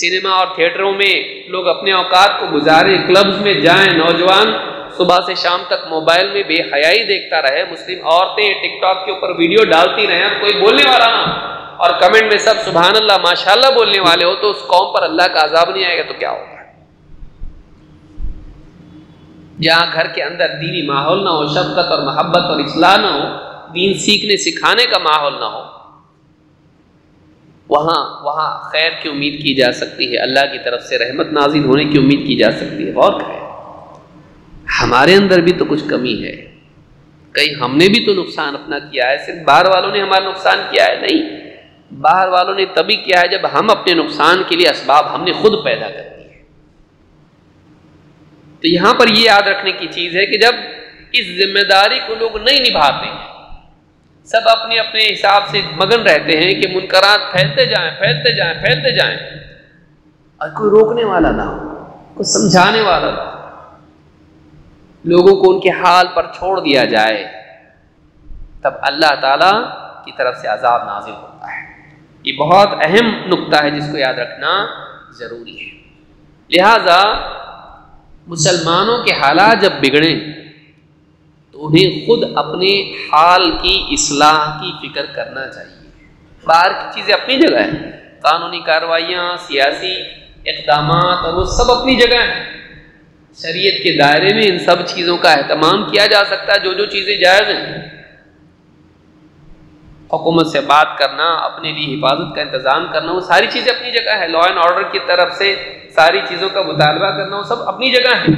सिनेमा और थिएटरों में लोग अपने औकात को गुजारें, क्लब्स में जाएं, नौजवान सुबह से शाम तक मोबाइल में बेहयाई देखता रहे, मुस्लिम औरतें टिकटॉक के ऊपर वीडियो डालती रहें, कोई बोलने वाला ना और कमेंट में सब सुभान अल्लाह माशाल्लाह बोलने वाले हो, तो उस कौम पर अल्लाह का अजाब नहीं आएगा तो क्या होगा? जहाँ घर के अंदर दीनी माहौल ना हो, शफकत और मोहब्बत और इस्लाह ना हो, दीन सीखने सिखाने का माहौल ना हो, वहाँ वहाँ खैर की उम्मीद की जा सकती है, अल्लाह की तरफ से रहमत नाजिल होने की उम्मीद की जा सकती है। और खैर हमारे अंदर भी तो कुछ कमी है, कहीं हमने भी तो नुकसान अपना किया है, सिर्फ बाहर वालों ने हमारा नुकसान किया है नहीं, बाहर वालों ने तभी किया है जब हम अपने नुकसान के लिए असबाब हमने खुद पैदा कर दिए। तो यहाँ पर यह याद रखने की चीज़ है कि जब इस जिम्मेदारी को लोग नहीं निभाते हैं, सब अपने अपने हिसाब से मगन रहते हैं कि मुनकरात फैलते जाएं फैलते जाएं फैलते जाएं और कोई रोकने वाला ना हो, कोई समझाने वाला ना हो, लोगों को उनके हाल पर छोड़ दिया जाए, तब अल्लाह ताला की तरफ से अजाब नाजिल होता है। ये बहुत अहम नुक्ता है जिसको याद रखना ज़रूरी है। लिहाजा मुसलमानों के हालात जब बिगड़ें तो उन्हें खुद अपने हाल की इस्लाह की फ़िक्र करना चाहिए। बाहर की चीज़ें अपनी जगह हैं, कानूनी कार्रवाइयाँ, सियासी इक़दाम और वो सब अपनी जगह हैं, शरीयत के दायरे में इन सब चीज़ों का एहतमाम किया जा सकता है, जो जो चीज़ें जायज़ हैं। हुकूमत से बात करना, अपने लिए हिफाजत का इंतज़ाम करना, वो सारी चीज़ें अपनी जगह है, लॉ एंड ऑर्डर की तरफ से सारी चीज़ों का मुतालबा करना, वो सब अपनी जगह है।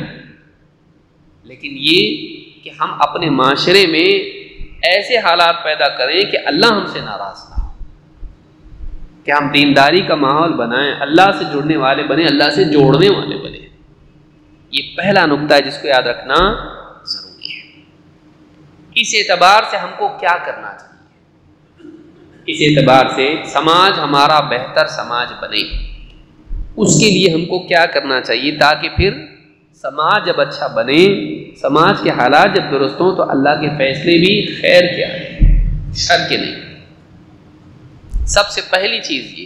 लेकिन ये कि हम अपने माशरे में ऐसे हालात पैदा करें कि अल्लाह हमसे नाराज़ ना हो, कि हम दीनदारी का माहौल बनाएं, अल्लाह से जुड़ने वाले बने, अल्लाह से जोड़ने वाले बने। ये पहला नुक्ता है जिसको याद रखना ज़रूरी है। इस एतबार से हमको क्या करना चाहिए? इस एतबार से समाज हमारा बेहतर समाज बने, उसके लिए हमको क्या करना चाहिए, ताकि फिर समाज जब अच्छा बने, समाज के हालात जब दुरुस्त हों तो अल्लाह के फैसले भी खैर के आए, शर के नहीं। सबसे पहली चीज़ ये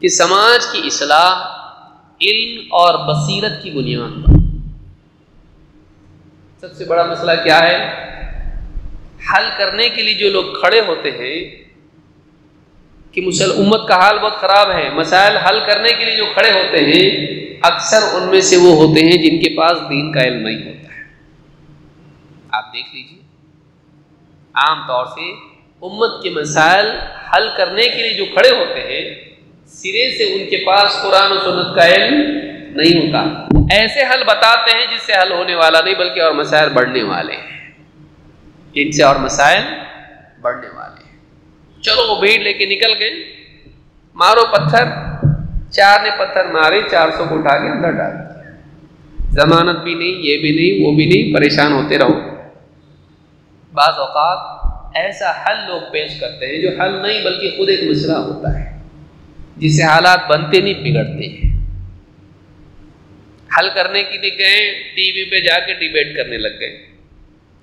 कि समाज की इस्लाह इल्म और बसीरत की बुनियाद पर। सबसे बड़ा मसला क्या है? हल करने के लिए जो लोग खड़े होते हैं कि मुसल उम्मत का हाल बहुत ख़राब है, मसाइल हल करने के लिए जो खड़े होते हैं अक्सर उनमें से वो होते हैं जिनके पास दीन का इल्म नहीं होता है। आप देख लीजिए आम तौर से उम्मत के मसाइल हल करने के लिए जो खड़े होते हैं सिरे से उनके पास कुरान और सुन्नत का इल्म नहीं होता। ऐसे हल बताते हैं जिससे हल होने वाला नहीं बल्कि और मसाइल बढ़ने वाले हैं, जिनसे और मसाइल बढ़ने वाले हैं। चलो वो भीड़ लेके निकल गए, मारो पत्थर, चार ने पत्थर मारे, चार सौ को उठा के अंदर डाल दिया, जमानत भी नहीं, ये भी नहीं, वो भी नहीं, परेशान होते रहो। बाज़ औक़ात ऐसा हल लोग पेश करते हैं जो हल नहीं बल्कि खुद एक मिसरा होता है, जिससे हालात बनते नहीं बिगड़ते हैं। हल करने के लिए गए, टीवी पे जाके डिबेट करने लग गए,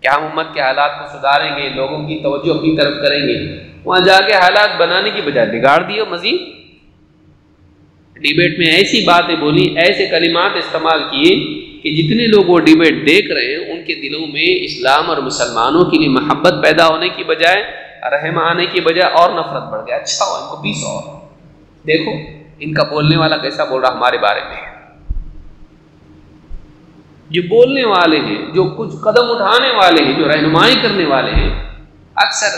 क्या हम उम्मत के हालात को सुधारेंगे, लोगों की तवज्जो अपनी तरफ करेंगे। वहाँ जाके हालात बनाने की बजाय बिगाड़ दिए। मजीद डिबेट में ऐसी बातें बोली, ऐसे कलिमात इस्तेमाल किए कि जितने लोग वो डिबेट देख रहे हैं उनके दिलों में इस्लाम और मुसलमानों के लिए महब्बत पैदा होने की बजाय, रहम आने की बजाय और नफरत बढ़ गया। अच्छा हो इनको पीस, और देखो इनका बोलने वाला कैसा बोल रहा हमारे बारे में। जो बोलने वाले हैं, जो कुछ कदम उठाने वाले हैं, जो रहनुमाई करने वाले हैं, अक्सर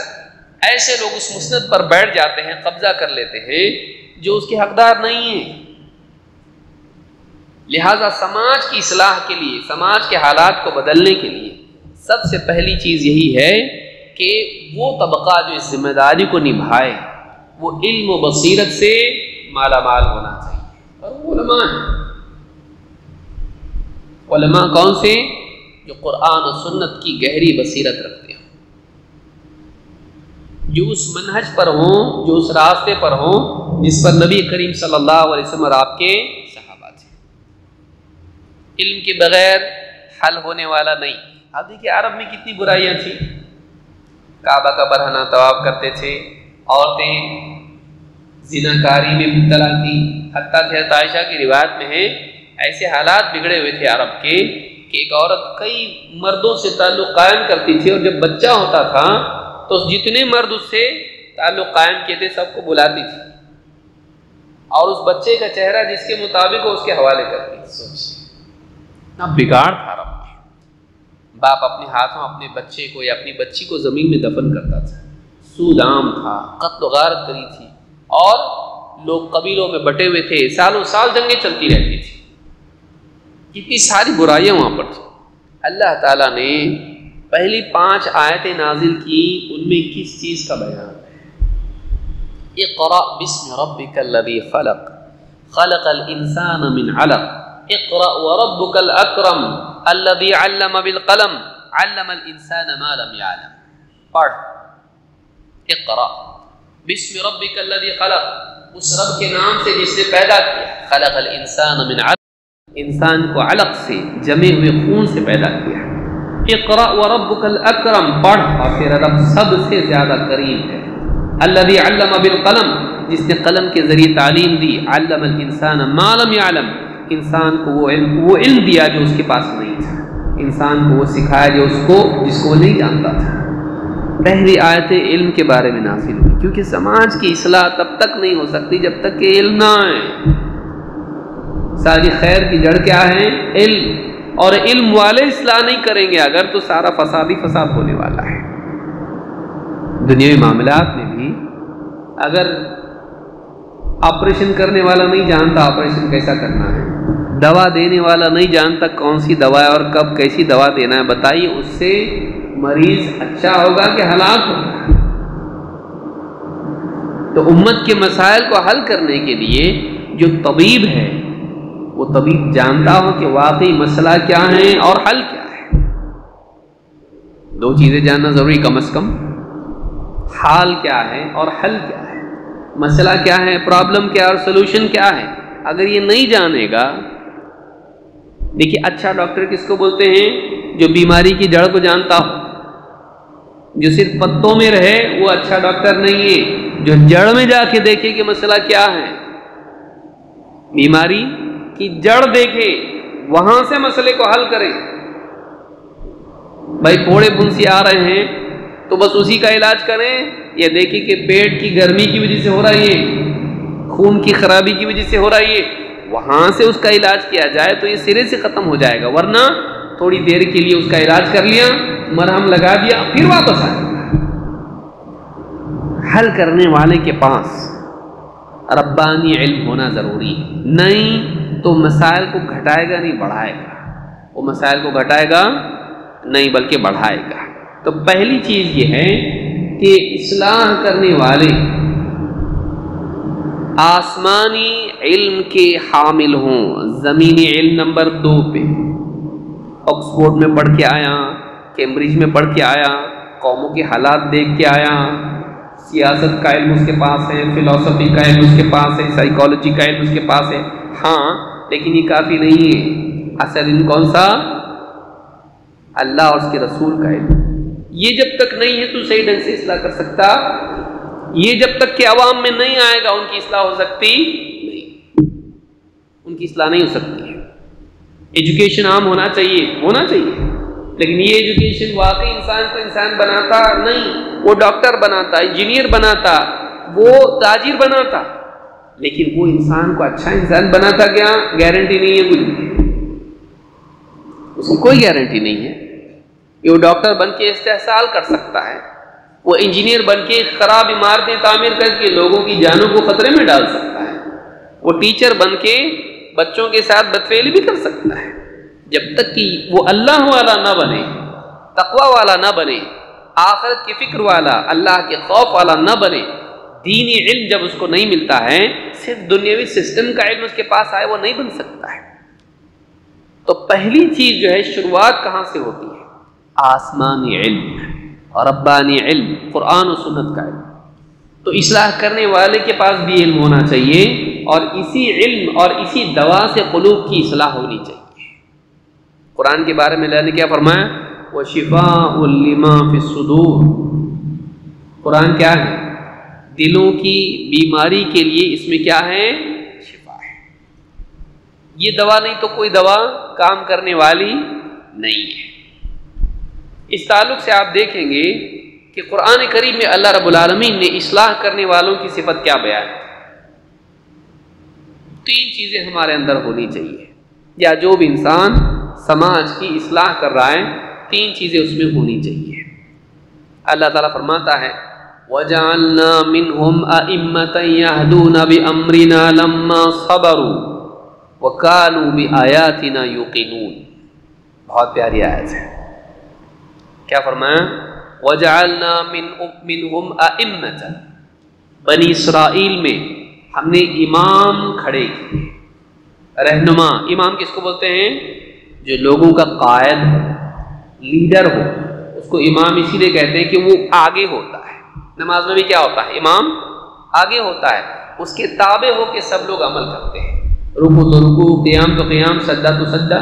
ऐसे लोग उस मुसनद पर बैठ जाते हैं, कब्जा कर लेते हैं जो उसके हकदार नहीं है। लिहाजा समाज की इस्लाह के लिए, समाज के हालात को बदलने के लिए सबसे पहली चीज़ यही है कि वो तबका जो इस जिम्मेदारी को निभाए वो इल्म व बसीरत से माला माल होना चाहिए। और उलमा है, उलमा कौन से, जो कुरान और सुन्नत की गहरी बसीरत रखते हों, जो उस मनहज पर हों, जो उस रास्ते पर हों जिस पर नबी करीम सल्लल्लाहु अलैहि वसल्लम और आपके इल्म के बगैर हल होने वाला नहीं। आप देखिए अरब में कितनी बुराइयां थी, काबा का बरहना तवाफ करते थे, औरतें जिनाकारी में मुब्तला थी, हत्ता हज़रत आयशा की रिवायत में है ऐसे हालात बिगड़े हुए थे अरब के कि एक औरत कई मर्दों से ताल्लुक़ कायम करती थी और जब बच्चा होता था तो जितने मर्द उससे ताल्लुक़ कायम किए थे सबको बुलाती थी और उस बच्चे का चेहरा जिसके मुताबिक उसके हवाले करती थी। सोचिए ना बिगाड़ था रब में। बाप अपने हाथों अपने बच्चे को या अपनी बच्ची को ज़मीन में दफन करता था, सूद आम था, कत्ल गारत करी थी और लोग कबीलों में बटे हुए थे, सालों साल जंगें चलती रहती थी। कितनी सारी बुराइयां वहाँ पर थी। अल्लाह ताला ने पहली पांच आयतें नाजिल की, उनमें किस चीज़ का बयान है, इक़रा बिस्म रब्बिकल लज़ी खलक, खलक़ल इंसान मिन अलक़, इक़्रा वरब्बुकल अकरम, अल्लज़ी अल्लम बिलक़लम, अल्लमल इंसान मा लम यअलम। पढ़, इक़्रा बिस्मि रब्बिकल लज़ी खलक़, उस रब के नाम से जिसने पैदा किया, खलक़ल इंसान मिन अलक़, इंसान को अलक़ से, जमे हुए खून से पैदा किया। इक़्रा वरब्बुकल अकरम, पढ़ और तेरा रब सबसे ज़्यादा करीम है। अल्लज़ी अल्लम बिलक़लम, जिसने कलम के ज़रिए तालीम दी, अल्लमल इंसान मा लम यअलम, इंसान को वो इल्म, वो इल्म दिया जो उसके पास नहीं था, इंसान को वो सिखाया जो उसको जिसको वो नहीं जानता था। पहली आयतें इल्म के बारे में नाज़िल हुई, क्योंकि समाज की इस्लाह तब तक नहीं हो सकती जब तक कि इल्म ना आए। सारी खैर की जड़ क्या है, इल्म, और इल्म वाले इस्लाह नहीं करेंगे अगर तो सारा फसाद ही फसाद होने वाला है। दुनियावी मामलात में भी अगर ऑपरेशन करने वाला नहीं जानता ऑपरेशन कैसा करना है, दवा देने वाला नहीं जानता कौन सी दवा है और कब कैसी दवा देना है, बताइए उससे मरीज अच्छा होगा कि हलाक होगा। तो उम्मत के मसाइल को हल करने के लिए जो तबीब है वो तबीब जानता हो कि वाकई मसला क्या है और हल क्या है। दो चीज़ें जानना ज़रूरी, कम से कम हाल क्या है और हल क्या है, मसला क्या है, प्रॉब्लम क्या है और सोल्यूशन क्या है। अगर ये नहीं जानेगा, देखिए अच्छा डॉक्टर किसको बोलते हैं, जो बीमारी की जड़ को जानता हो। जो सिर्फ पत्तों में रहे वो अच्छा डॉक्टर नहीं है, जो जड़ में जाके देखे कि मसला क्या है, बीमारी की जड़ देखे, वहां से मसले को हल करे। भाई फोड़े फुंसी आ रहे हैं तो बस उसी का इलाज करें, या देखे कि पेट की गर्मी की वजह से हो रही है, खून की खराबी की वजह से हो रही है, वहाँ से उसका इलाज किया जाए तो ये सिरे से ख़त्म हो जाएगा। वरना थोड़ी देर के लिए उसका इलाज कर लिया, मरहम लगा दिया, फिर वापस आ गया। हल करने वाले के पास रब्बानी इल्म होना ज़रूरी है, नहीं तो मसाइल को घटाएगा नहीं बढ़ाएगा, वो मसाइल को घटाएगा नहीं बल्कि बढ़ाएगा। तो पहली चीज़ ये है कि इस्लाह करने वाले आसमानी इल्म के हामिल हों। ज़मीनी इल्म नंबर दो पे ऑक्सफोर्ड में पढ़ के आया, कैम्ब्रिज में पढ़ के आया, कौमों के हालात देख के आया। सियासत का इल्म उसके पास है, फिलॉसफी का इल्म उसके पास है, साइकोलॉजी का इल्म उसके पास है, हाँ, लेकिन ये काफ़ी नहीं है। असल इल्म कौन सा? अल्लाह और उसके रसूल का इल्म। ये जब तक नहीं है तो सही ढंग से इस्लाह कर सकता, ये जब तक के अवाम में नहीं आएगा उनकी इस्लाह हो सकती नहीं, उनकी इस्लाह नहीं हो सकती है। एजुकेशन आम होना चाहिए, होना चाहिए, लेकिन ये एजुकेशन वाकई इंसान को इंसान बनाता नहीं। वो डॉक्टर बनाता, इंजीनियर बनाता, वो ताजिर बनाता, लेकिन वो इंसान को अच्छा इंसान बनाता क्या? गारंटी नहीं है कुछ, उसकी कोई गारंटी नहीं है। वो डॉक्टर बन के इस्तेहसाल कर सकता है, वो इंजीनियर बन के खराब इमारतें तामीर करके लोगों की जानों को खतरे में डाल सकता है, वो टीचर बन के बच्चों के साथ बदफेली भी कर सकता है। जब तक कि वो अल्लाह वाला ना बने, तकवा वाला ना बने, आखरत की फ़िक्र वाला, अल्लाह के खौफ वाला ना बने, दीनी इल्म जब उसको नहीं मिलता है, सिर्फ दुनियावी सिस्टम का इल्म उसके पास आए, वो नहीं बन सकता है। तो पहली चीज़ जो है, शुरुआत कहाँ से होती है? आसमानी इल्म और रब्बानी इल्म, कुरान और सुन्नत का इल्म। तो इस्लाह करने वाले के पास भी इल्म होना चाहिए, और इसी इल्म और इसी दवा से कुलूब की इस्लाह होनी चाहिए। कुरान के बारे में अल्लाह ने क्या फरमाया? वो शिफाउल लिमा फिस्सुदूर। कुरान क्या है? दिलों की बीमारी के लिए इसमें क्या है? शिफा है। ये दवा नहीं तो कोई दवा काम करने वाली नहीं है। इस ताल्लुक से आप देखेंगे कि कुरान करीम में अल्लाह रब्बुल आलमीन ने इस्लाह करने वालों की सिफत क्या बयान है। तीन चीज़ें हमारे अंदर होनी चाहिए, या जो भी इंसान समाज की इस्लाह कर रहा है, तीन चीज़ें उसमें होनी चाहिए। अल्लाह ताला फरमाता है, वजअलना मिनहुम अइम्मतन यहदूना बिअम्रिना लम्मा सबरू व कानू बिआयातिना युक़िनून। बहुत प्यारी आयत है। क्या फरमाया? वजअलना मिनहुम अइम्मतन, बनी इसराइल में हमने इमाम खड़े किए, रहनुमा। इमाम किसको बोलते हैं? जो लोगों का कायद हो, लीडर हो, उसको इमाम इसीलिए कहते हैं कि वो आगे होता है। नमाज में भी क्या होता है? इमाम आगे होता है, उसके ताबे हो के सब लोग अमल करते हैं। रुकू तो रुकू, क़ियाम तो क़ियाम, सज्दा तो सज्दा।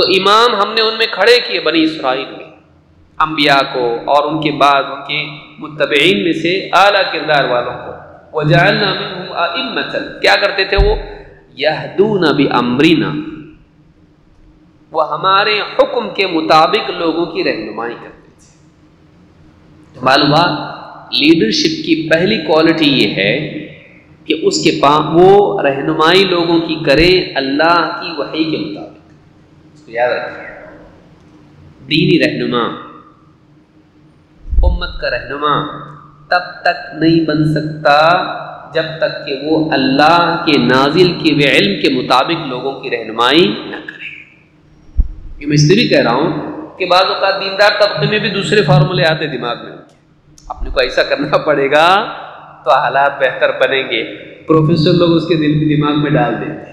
तो इमाम हमने उनमें खड़े किए, बनी इसराइल में अम्बिया को, और उनके बाद उनके मुत्तबईन में से आला किरदार वालों को। वजअलना मिनहुम अइम्मतन, क्या करते थे वो? यहदूना बिअम्रिना, वो हमारे हुक्म के मुताबिक लोगों की रहनुमाई करते थे। मालूम हुआ, लीडरशिप की पहली क्वालिटी ये है कि उसके पास वो रहनुमाई लोगों की करे अल्लाह की वही के मुताबिक। याद रखिए, दीनी रहनुमा, उम्मत का रहनुमा तब तक नहीं बन सकता जब तक कि वो अल्लाह के नाजिल के व इल्म के मुताबिक लोगों की रहनुमाई न करे। ये मैं इसलिए भी कह रहा हूँ कि बाज़ औक़ात दीनदार तबके में भी दूसरे फार्मूले आते दिमाग में, अपने को ऐसा करना पड़ेगा तो हालात बेहतर बनेंगे। प्रोफेसर लोग उसके दिल के दिमाग में डाल देते हैं,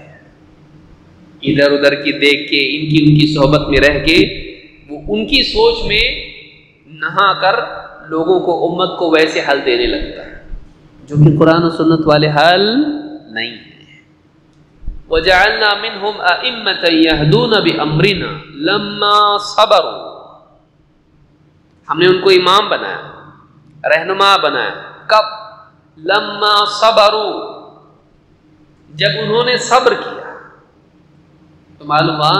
इधर उधर की देख के, इनकी उनकी सोहबत में रह के, वो उनकी सोच में नहा कर लोगों को, उम्मत को वैसे हल देने लगता है जो कि कुरान और सुन्नत वाले हल नहीं है। वजअलना मिनहुम अइम्मतन यहदूना बिअम्रिना लम्मा सबरू, हमने उनको इमाम बनाया, रहनुमा बनाया। कब? लम्मा सबरू, जब उन्होंने सब्र किया। तो मालूम हुआ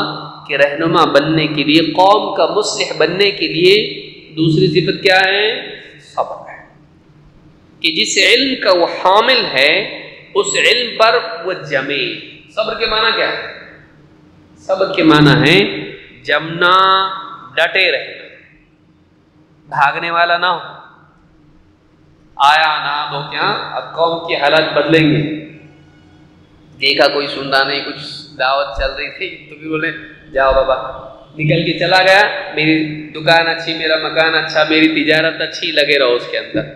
कि रहनुमा बनने के लिए, कौम का मुस्लिह बनने के लिए दूसरी सिफत क्या है? सब्र है। कि जिस इल्म का वो हामिल है उस इल्म पर वो जमे। सब्र के माना क्या है? सब्र के माना है जमना, डटे रहना, भागने वाला ना हो। आया ना हो क्या, अब कौम की हालत बदलेंगे, देखा कोई सुनता नहीं, कुछ दावत चल रही थी तो भी बोले जाओ बाबा, निकल के चला गया, मेरी दुकान अच्छी, मेरा मकान अच्छा, मेरी तिजारत अच्छी, लगे रहो उसके अंदर।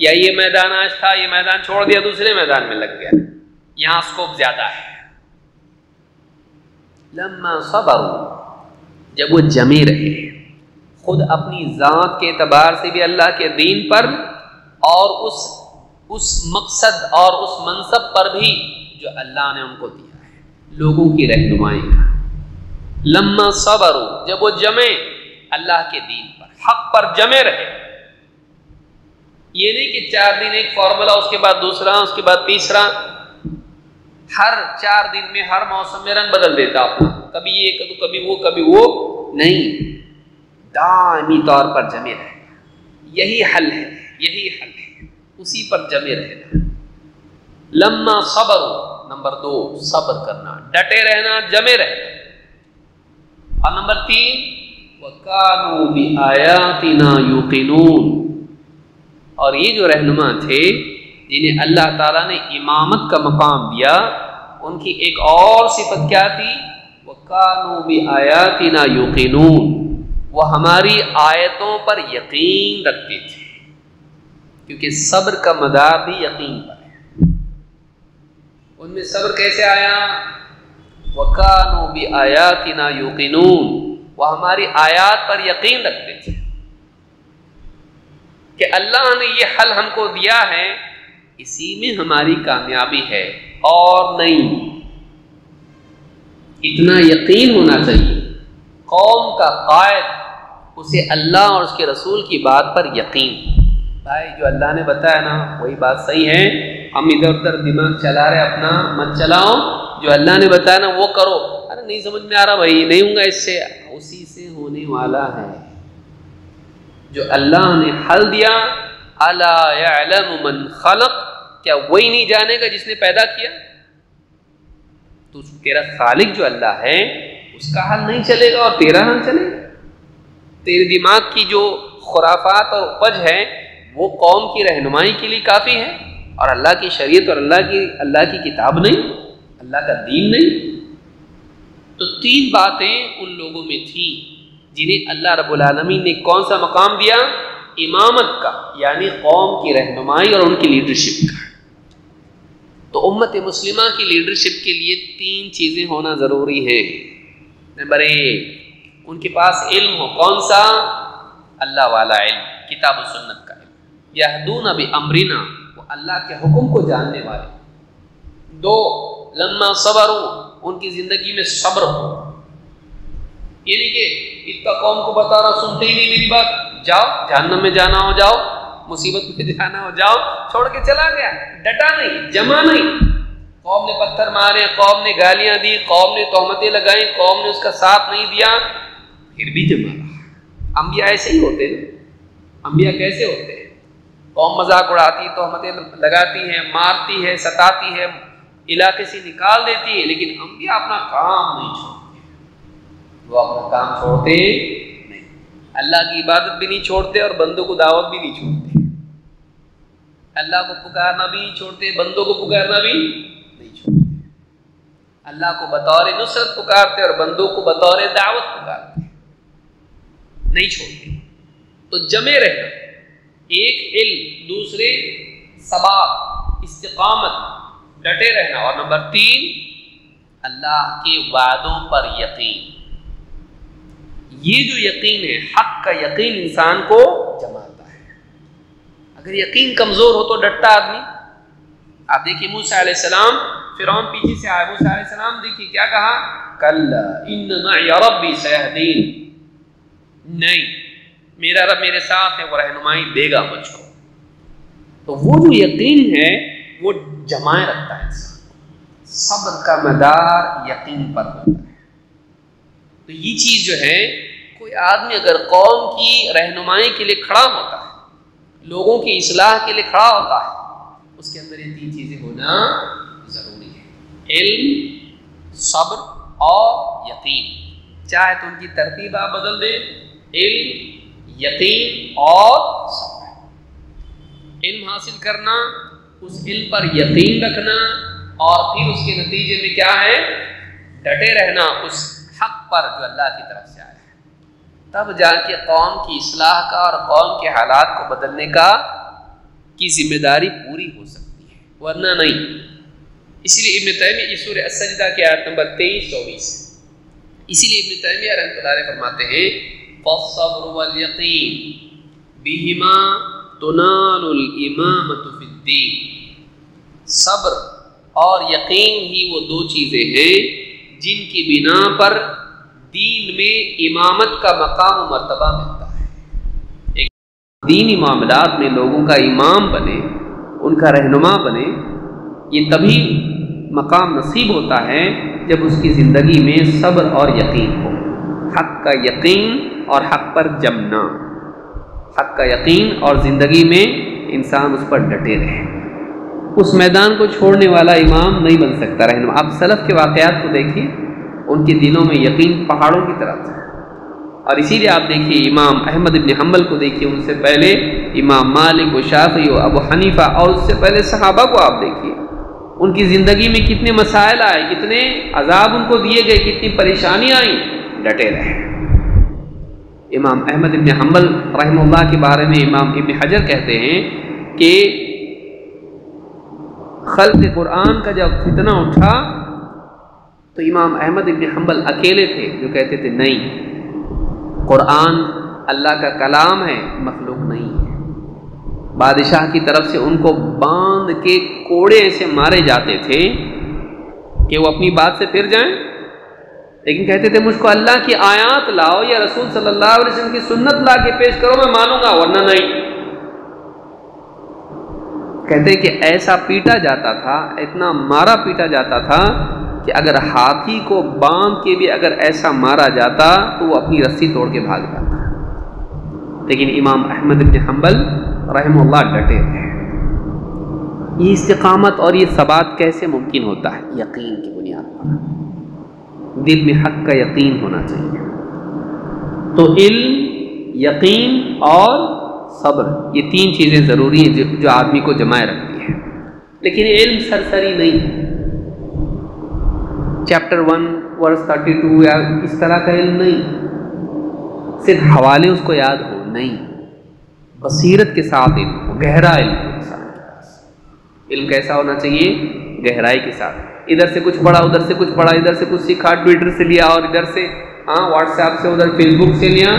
या ये मैदान आज था, ये मैदान छोड़ दिया, दूसरे मैदान में लग गया, यहाँ स्कोप ज़्यादा है। लम्मा सबर, जब वो जमे रहे, खुद अपनी ज़ात के एतबार से भी अल्लाह के दीन पर और उस उस मकसद और उस मनसब पर भी जो अल्लाह ने उनको दिया है, लोगों की रहनुमाई का। लम्मा सबरू, जब वो जमे अल्लाह के दीन पर, हक पर जमे रहे। ये नहीं कि चार दिन एक फॉर्मूला, उसके बाद दूसरा, उसके बाद तीसरा, हर चार दिन में हर मौसम में रंग बदल देता अपना, कभी ये तो कभी वो कभी वो नहीं, दायमी तौर पर जमे रहना यही हल है, यही हल है, उसी पर जमे रहना। लम्मा सबर, नंबर दो सब्र करना, डटे रहना, जमे रहना। और नंबर तीन वकानू बि आयातिना युकिनून, और ये जो रहनुमा थे जिन्हें अल्लाह ताला ने इमामत का मकाम दिया, उनकी एक और सिफत क्या थी? वकानू बि आयातिना युकिनून, वह हमारी आयतों पर यकीन रखते थे, क्योंकि सब्र का मदार भी यकीन पर है। उनमें सब्र कैसे आया? वकानू बि आयातिना युकिनून, वह हमारी आयात पर यकीन रखते थे कि अल्लाह ने ये हल हमको दिया है, इसी में हमारी कामयाबी है और नहीं। इतना यकीन होना चाहिए। कौम का कायद उसे अल्लाह और उसके रसूल की बात पर यकीन। भाई जो अल्लाह ने बताया ना वही बात सही है, हम इधर उधर दिमाग चला रहे अपना मत चलाओ, जो अल्लाह ने बताया ना वो करो। अरे नहीं समझ में आ रहा भाई, नहीं होगा इससे, उसी से होने वाला है जो अल्लाह ने हल दिया। अला यअलम मन खलक, क्या वही नहीं जानेगा जिसने पैदा किया? तो तेरा खालिक जो अल्लाह है उसका हल नहीं चलेगा और तेरा हल चलेगा। तेरे दिमाग की जो खुराफात और उपज है वो कौम की रहनुमाई के लिए काफ़ी है, और अल्लाह की शरीयत और अल्लाह की अल्लाह की किताब नहीं, अल्लाह का दीन नहीं। तो तीन बातें उन लोगों में थी जिन्हें अल्लाह रब्बुल आलमीन ने कौन सा मकाम दिया? इमामत का, यानी कौम की रहनुमाई और उनकी लीडरशिप का। तो उम्मत मुस्लिमा की लीडरशिप के लिए तीन चीज़ें होना ज़रूरी है। नंबर एक, उनके पास इल्म हो। कौन सा? अल्लाह वाला इल्म, किताब और सुन्नत का इल्म। यहदूना बि अम्रिना, वो अल्लाह के हुक्म को जानने वाले। दो, लम्मा सबरू, उनकी ज़िंदगी में सब्र हो। यानी कि इतना कौम को बता रहा, सुनते ही नहीं मेरी बात, जाओ जहन्नम में जाना हो, जाओ मुसीबत में जाना हो, जाओ, छोड़ के चला गया, डटा नहीं, जमा नहीं। कौम ने पत्थर मारे, कौम ने गालियां दी, कौम ने तोहमतें लगाई, कौम ने उसका साथ नहीं दिया, फिर भी जमा रहा। अंबिया ऐसे ही होते हैं। अंबिया कैसे होते हैं? कौम मजाक उड़ाती, तोहमतें लगाती है, मारती है, सताती है, इलाके से निकाल देती है, लेकिन अंबिया अपना काम नहीं छोड़ते। वो अपना काम छोड़ते अल्लाह की इबादत भी नहीं छोड़ते और बंदों को दावत भी नहीं छोड़ते। अल्लाह को पुकारना भी नहीं छोड़ते, बंदों को पुकारना भी नहीं छोड़ते। अल्लाह को बतौर नुसरत पुकारते और बंदों को बतौर दावत पुकारते, नहीं छोड़ते। तो जमे रहना, एक इल्म, दूसरे सबाब, इस्तिकामत, डटे रहना, और नंबर तीन अल्लाह के वादों पर यकीन। ये जो यकीन है, हक का यकीन इंसान को जमाता है। अगर यकीन कमज़ोर हो तो डटता आदमी। आप देखिए मूसा अलैहिस्सलाम, फिरौन पीछे से आया, मूसा अलैहिस्सलाम देखिए क्या कहा? कल्ला इन्न मइया रब्बी सयहदीन, नहीं मेरा रब मेरे साथ है, वो रहनुमाई देगा मुझको। तो वो जो यकीन है वो जमाए रखता है इंसान। सब्र का मदार यकीन पर होता है। तो ये चीज़ जो है, कोई आदमी अगर कौम की रहनुमाई के लिए खड़ा होता है, लोगों की इस्लाह के लिए खड़ा होता है, उसके अंदर ये तीन चीज़ें होना ज़रूरी है, इल्म, सब्र और यकीन। चाहे तो उनकी तरतीब आप बदल दें, इल्म, यकीन और सब्र। इल्म हासिल करना, उस इल्म पर यकीन रखना, और फिर उसके नतीजे में क्या है? डटे रहना उस हक पर जो अल्लाह की तरफ से आया है, तब जाके कौम की इस्लाह का और कौम के हालात को बदलने का की जिम्मेदारी पूरी हो सकती है, वरना नहीं। इसीलिए इब्न तैमिया सूरह अस्सजदा के आयत नंबर तेईस चौबीस, इसीलिए इब्न तैमिया रहमतुल्लाह अलैह फरमाते हैं फस्सब्रु वल यकीन बिहिमा तुनालुल इमामतु फिद्दीन। सब्र और यकीन ही वो दो चीज़ें हैं जिनकी बिना पर दीन में इमामत का मकाम और मर्तबा मिलता है। एक दीनी मामलात में लोगों का इमाम बने, उनका रहनुमा बने, ये तभी मकाम नसीब होता है जब उसकी ज़िंदगी में सब्र और यकीन हो। हक़ का यकीन और हक़ पर जमना, हक़ का यकीन और ज़िंदगी में इंसान उस पर डटे रहे। उस मैदान को छोड़ने वाला इमाम नहीं बन सकता रहनुमा। आप सलफ़ के वाक़यात को देखिए, उनके दिलों में यकीन पहाड़ों की तरह था। और इसीलिए आप देखिए इमाम अहमद इब्न हम्बल को देखिए, उनसे पहले इमाम मालिक व शाफ़ी व अबू हनीफा और उससे पहले सहाबा को आप देखिए, उनकी ज़िंदगी में कितने मसाइल आए, कितने अजाब उनको दिए गए, कितनी परेशानी आई, डटे रहे। इमाम अहमद इब्न हम्बल रहमतुल्लाह के बारे में इमाम इब्न हजर कहते हैं कि खल्क़ कुरान का जब फितना उठा तो इमाम अहमद इब्न हम्बल अकेले थे जो कहते थे नहीं, कुरान अल्लाह का कलाम है, मखलूक नहीं है। बादशाह की तरफ से उनको बांध के कोड़े ऐसे मारे जाते थे कि वो अपनी बात से फिर जाएं, लेकिन कहते थे मुझको अल्लाह की आयत लाओ या रसूल सल्लल्लाहु अलैहि वसल्लम की सुन्नत ला के पेश करो, मैं मानूंगा, वरना नहीं। कहते हैं कि ऐसा पीटा जाता था, इतना मारा पीटा जाता था कि अगर हाथी को बांध के भी अगर ऐसा मारा जाता तो वो अपनी रस्सी तोड़ के भाग जाता। लेकिन इमाम अहमद इब्न हम्बल रहमतुल्लाह डटे हैं। ये इस्तिकामत और ये सबात कैसे मुमकिन होता है? यकीन की बुनियाद पर। दिल में हक़ का यकीन होना चाहिए। तो इल्म, यकीन और सब्र, ये तीन चीज़ें ज़रूरी हैं जो, जो आदमी को जमाए रखती हैं। लेकिन इल्म सरसरी नहीं है। Chapter one verse thirty two या इस तरह का इल्म नहीं, सिर्फ हवाले उसको याद हो नहीं, बसीरत के साथ इल्म, गहरा इल्म के साथ। इल्म कैसा होना चाहिए? गहराई के साथ। इधर से कुछ पढ़ा, उधर से कुछ पढ़ा, इधर से कुछ सीखा, ट्विटर से लिया और इधर से हाँ व्हाट्सएप से, उधर फेसबुक से लिया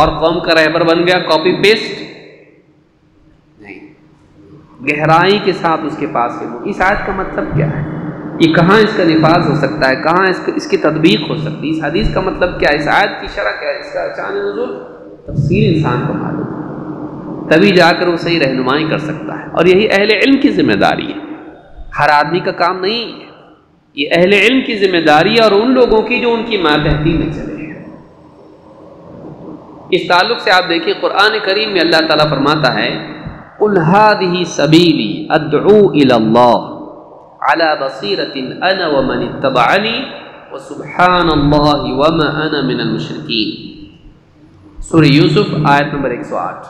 और कौम का रहबर बन गया, कॉपी पेस्ट नहीं। गहराई के साथ उसके पास से वो। इस आयत का मतलब क्या है? ये कहाँ इसका निफाज हो सकता है, कहाँ इसक, इसकी तदबीक हो सकती है? इस हदीस का मतलब क्या है, इस आयत की शरह क्या है, इसका शान नुज़ूल तफसील इंसान को मालूम, तभी जाकर वो सही रहनुमाई कर सकता है। और यही अहले इल्म की ज़िम्मेदारी है। हर आदमी का काम नहीं है ये, अहले इल्म की ज़िम्मेदारी है और उन लोगों की जो उनकी मातहती में चले हैं। इस ताल्लुक़ से आप देखिए क़ुरान करीम में अल्लाह ताला फरमाता है, कुल हादिही सबीली अदउ इलल्लाह अला बसीरतिन अना व मन इत्तबअनी व सुब्हानल्लाहि व मा अना मिनल मुशरिकीन। सूरह यूसुफ आयत नंबर एक सौ आठ।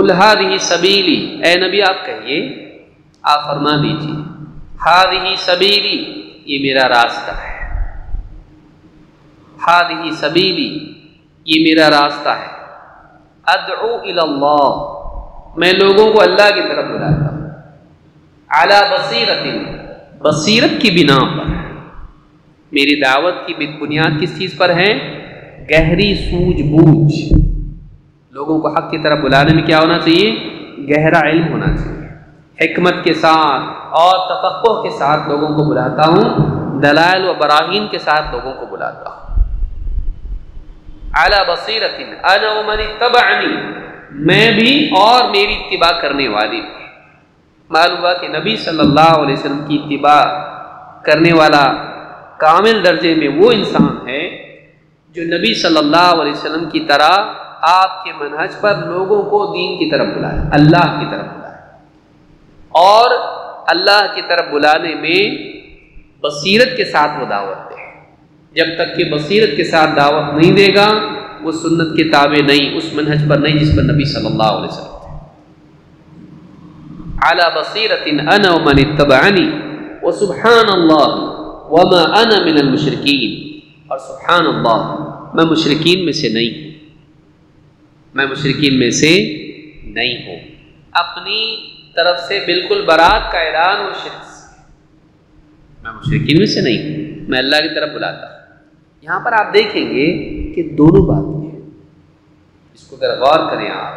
कुल हादिही सबीली, ए नबी आप कहिए, आप फरमा दीजिए, हादिही सबीली ये मेरा रास्ता है, हादिही सबीली ये मेरा रास्ता है, अदउ इलल्लाह मैं लोगों को अल्लाह की तरफ बुलाता हूँ, अला बसीरतिन बसीरत की बिना पर, मेरी दावत की बुनियाद किस चीज़ पर है? गहरी सूझबूझ। लोगों को हक़ की तरफ बुलाने में क्या होना चाहिए? गहरा इल्म होना चाहिए। हिकमत के साथ और तफक्कुह के साथ लोगों को बुलाता हूँ, दलाइल व बराहीन के साथ लोगों को बुलाता हूँ। अला बसीरतिन अना व मन इत्तबअनी, मैं भी और मेरी इत्तिबा करने वाली भी। मालूम हुआ कि नबी सल्लल्लाहु अलैहि वसल्लम की इत्तिबा करने वाला कामिल दर्जे में वो इंसान है जो नबी सल्लल्लाहु अलैहि वसल्लम की तरह आपके मनहज पर लोगों को दीन की तरफ बुलाए, अल्लाह की तरफ बुलाए, और अल्लाह की तरफ बुलाने में बसीरत के साथ वो दावत दे। जब तक कि बसीरत के साथ दावत नहीं देगा वो सुन्नत के ताबे नहीं, उस मनहज पर नहीं जिस पर नबी सल्लल्लाहु अलैहि वसल्लम थे। अला बसीरतिन अना व मन इत्तबअनी व सुब्हानल्लाह व मा अना मिनल मुशरिकीन, और सुब्हानल्लाह मैं मुशरिकीन में से नहीं, मैं मुशरिकीन में से नहीं हूँ। अपनी तरफ से बिल्कुल बरात का ऐलान हो शिर्क से, मैं मुशरिकीन में से नहीं हूँ, मैं अल्लाह की तरफ बुलाता। यहाँ पर आप देखेंगे कि दोनों बातें हैं, इसको ज़रा गौर करें आप,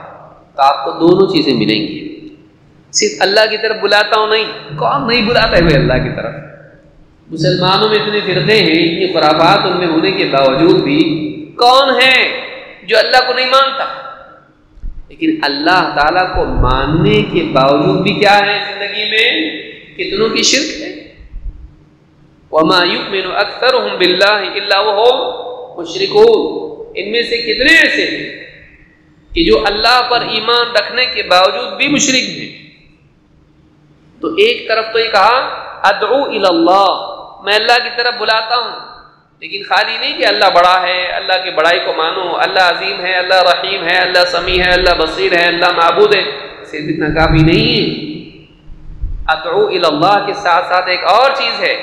तो आपको दोनों चीज़ें मिलेंगी। सिर्फ अल्लाह की तरफ बुलाता हूँ नहीं, कौन नहीं बुलाता है भाई अल्लाह की तरफ। मुसलमानों में इतने फिरते हैं, इतनी खुराफात उनमें होने के बावजूद भी कौन है जो अल्लाह को नहीं मानता। लेकिन अल्लाह ताला को मानने के बावजूद भी क्या है जिंदगी में, कितनों की शिर्क है। वमा युमिनु अक्सरुहुम बिल्लाहि इल्ला वहुम मुशरिकून। इनमें से कितने ऐसे हैं कि जो अल्लाह पर ईमान रखने के बावजूद भी मुशरिक हैं। तो एक तरफ तो ये कहा अदउ इल्लाह, मैं अल्लाह की तरफ बुलाता हूँ, लेकिन खाली नहीं कि अल्लाह बड़ा है, अल्लाह की बड़ाई को मानो, अल्लाह अजीम है, अल्लाह रहीम है, अल्लाह समी है, अल्लाह बसीर है, अल्लाह माबूद है, सिर्फ इतना काफ़ी नहीं है। अदउ इल्लाह के साथ साथ एक और चीज़ है,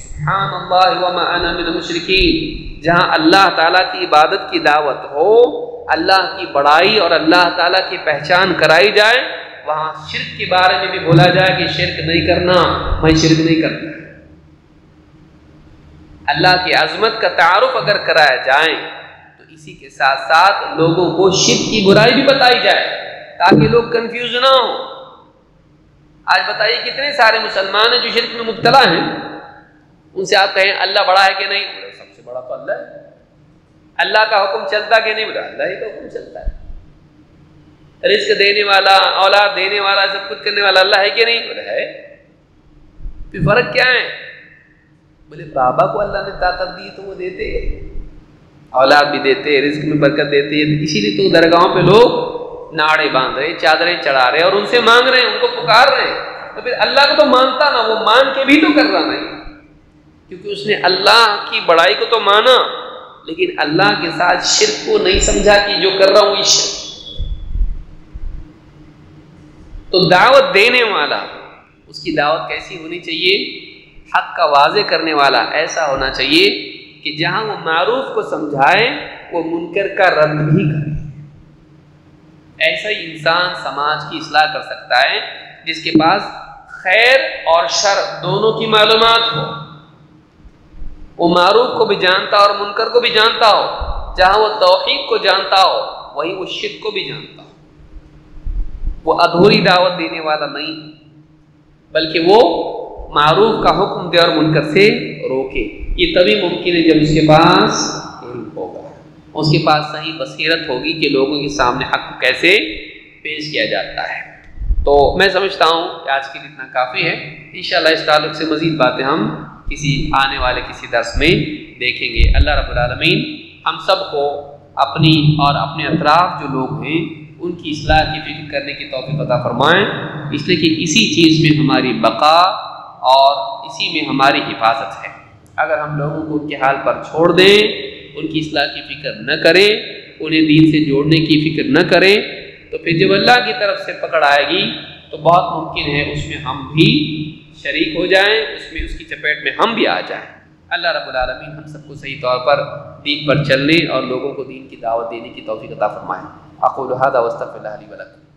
सुभान अल्लाह व मा अना मिनल मुशरिकीन, जहाँ अल्लाह ताला की इबादत की दावत हो, अल्लाह की बड़ाई और अल्लाह ताला की पहचान कराई जाए, वहाँ शिरक के बारे में भी बोला जाए कि शिरक नहीं करना, मैं शिरक नहीं करता। अल्लाह की अजमत का तारुफ अगर कराया जाए तो इसी के साथ साथ लोगों को शिर्क की बुराई भी बताई जाए ताकि लोग कंफ्यूज ना हो। आज बताइए कितने सारे मुसलमान हैं जो शिर्क में मुब्तला हैं, उनसे आप कहें अल्लाह बड़ा है कि नहीं, बोले सबसे बड़ा तो अल्लाह है। अल्लाह का हुक्म चलता कि नहीं, बोला अल्लाह ही का हुक्म चलता है। रिस्क देने वाला, औलाद देने वाला, सब कुछ करने वाला अल्लाह है कि नहीं, बोले है। फिर फर्क क्या है, बोले बाबा को अल्लाह ने ताकत दी तो वो देते, औलाद भी देते, रिस्क में बरकत देते, इसीलिए तो दरगाहों पे लोग नाड़े बांध रहे, चादरें चढ़ा रहे और उनसे मांग रहे हैं, उनको पुकार रहे हैं। तो फिर अल्लाह को तो मानता ना, वो मान के भी तो कर रहा नहीं, क्योंकि उसने अल्लाह की बड़ाई को तो माना लेकिन अल्लाह के साथ शिर्क को नहीं समझा कि जो कर रहा हूँ ये शिर्क। तो दावत देने वाला, उसकी दावत कैसी होनी चाहिए, हक का वाजे करने वाला ऐसा होना चाहिए कि जहाँ वो मारूफ को समझाए वो मुनकर का रद्द भी करे। ऐसा ही इंसान समाज की इस्लाह कर सकता है जिसके पास खैर और शर दोनों की मालूमात हो, वो मारूफ को भी जानता और मुनकर को भी जानता हो। जहाँ वो तौहीद को जानता हो वहीं वो शिर्क को भी जानता हो। वो अधूरी दावत देने वाला नहीं, बल्कि वो मारूफ का हुक्म दे और मुनकर से रोके। ये तभी मुमकिन है जब उसके पास इल्म होगा, उसके पास सही बसीरत होगी कि लोगों के सामने हक को कैसे पेश किया जाता है। तो मैं समझता हूँ आज के लिए इतना काफ़ी है। इंशाल्लाह इस ताल्लुक़ से मज़ीद बातें हम किसी आने वाले किसी दर्स में देखेंगे। अल्लाह रब्बुल आलमीन हम सबको अपनी और अपने अतराफ जो लोग हैं उनकी इस्लाह की फिक्र करने की तौफीक अता फरमाएँ, इसलिए कि इसी चीज़ में हमारी बका और इसी में हमारी हिफाजत है। अगर हम लोगों को उनके हाल पर छोड़ दें, उनकी इस्लाह की फ़िक्र न करें, उन्हें दीन से जोड़ने की फ़िक्र न करें, तो फिर जब अल्लाह की तरफ से पकड़ आएगी तो बहुत मुमकिन है उसमें हम भी शरीक हो जाएं, उसमें उसकी चपेट में हम भी आ जाएं। अल्लाह रब्बुल आलमीन हम सबको सही तौर पर दीन पर चलने और लोगों को दीन की दावत देने की तौफीक अता फरमाए। अक़ूलु हाज़ा वस्तग़फिरुल्लाह ली वलकुम।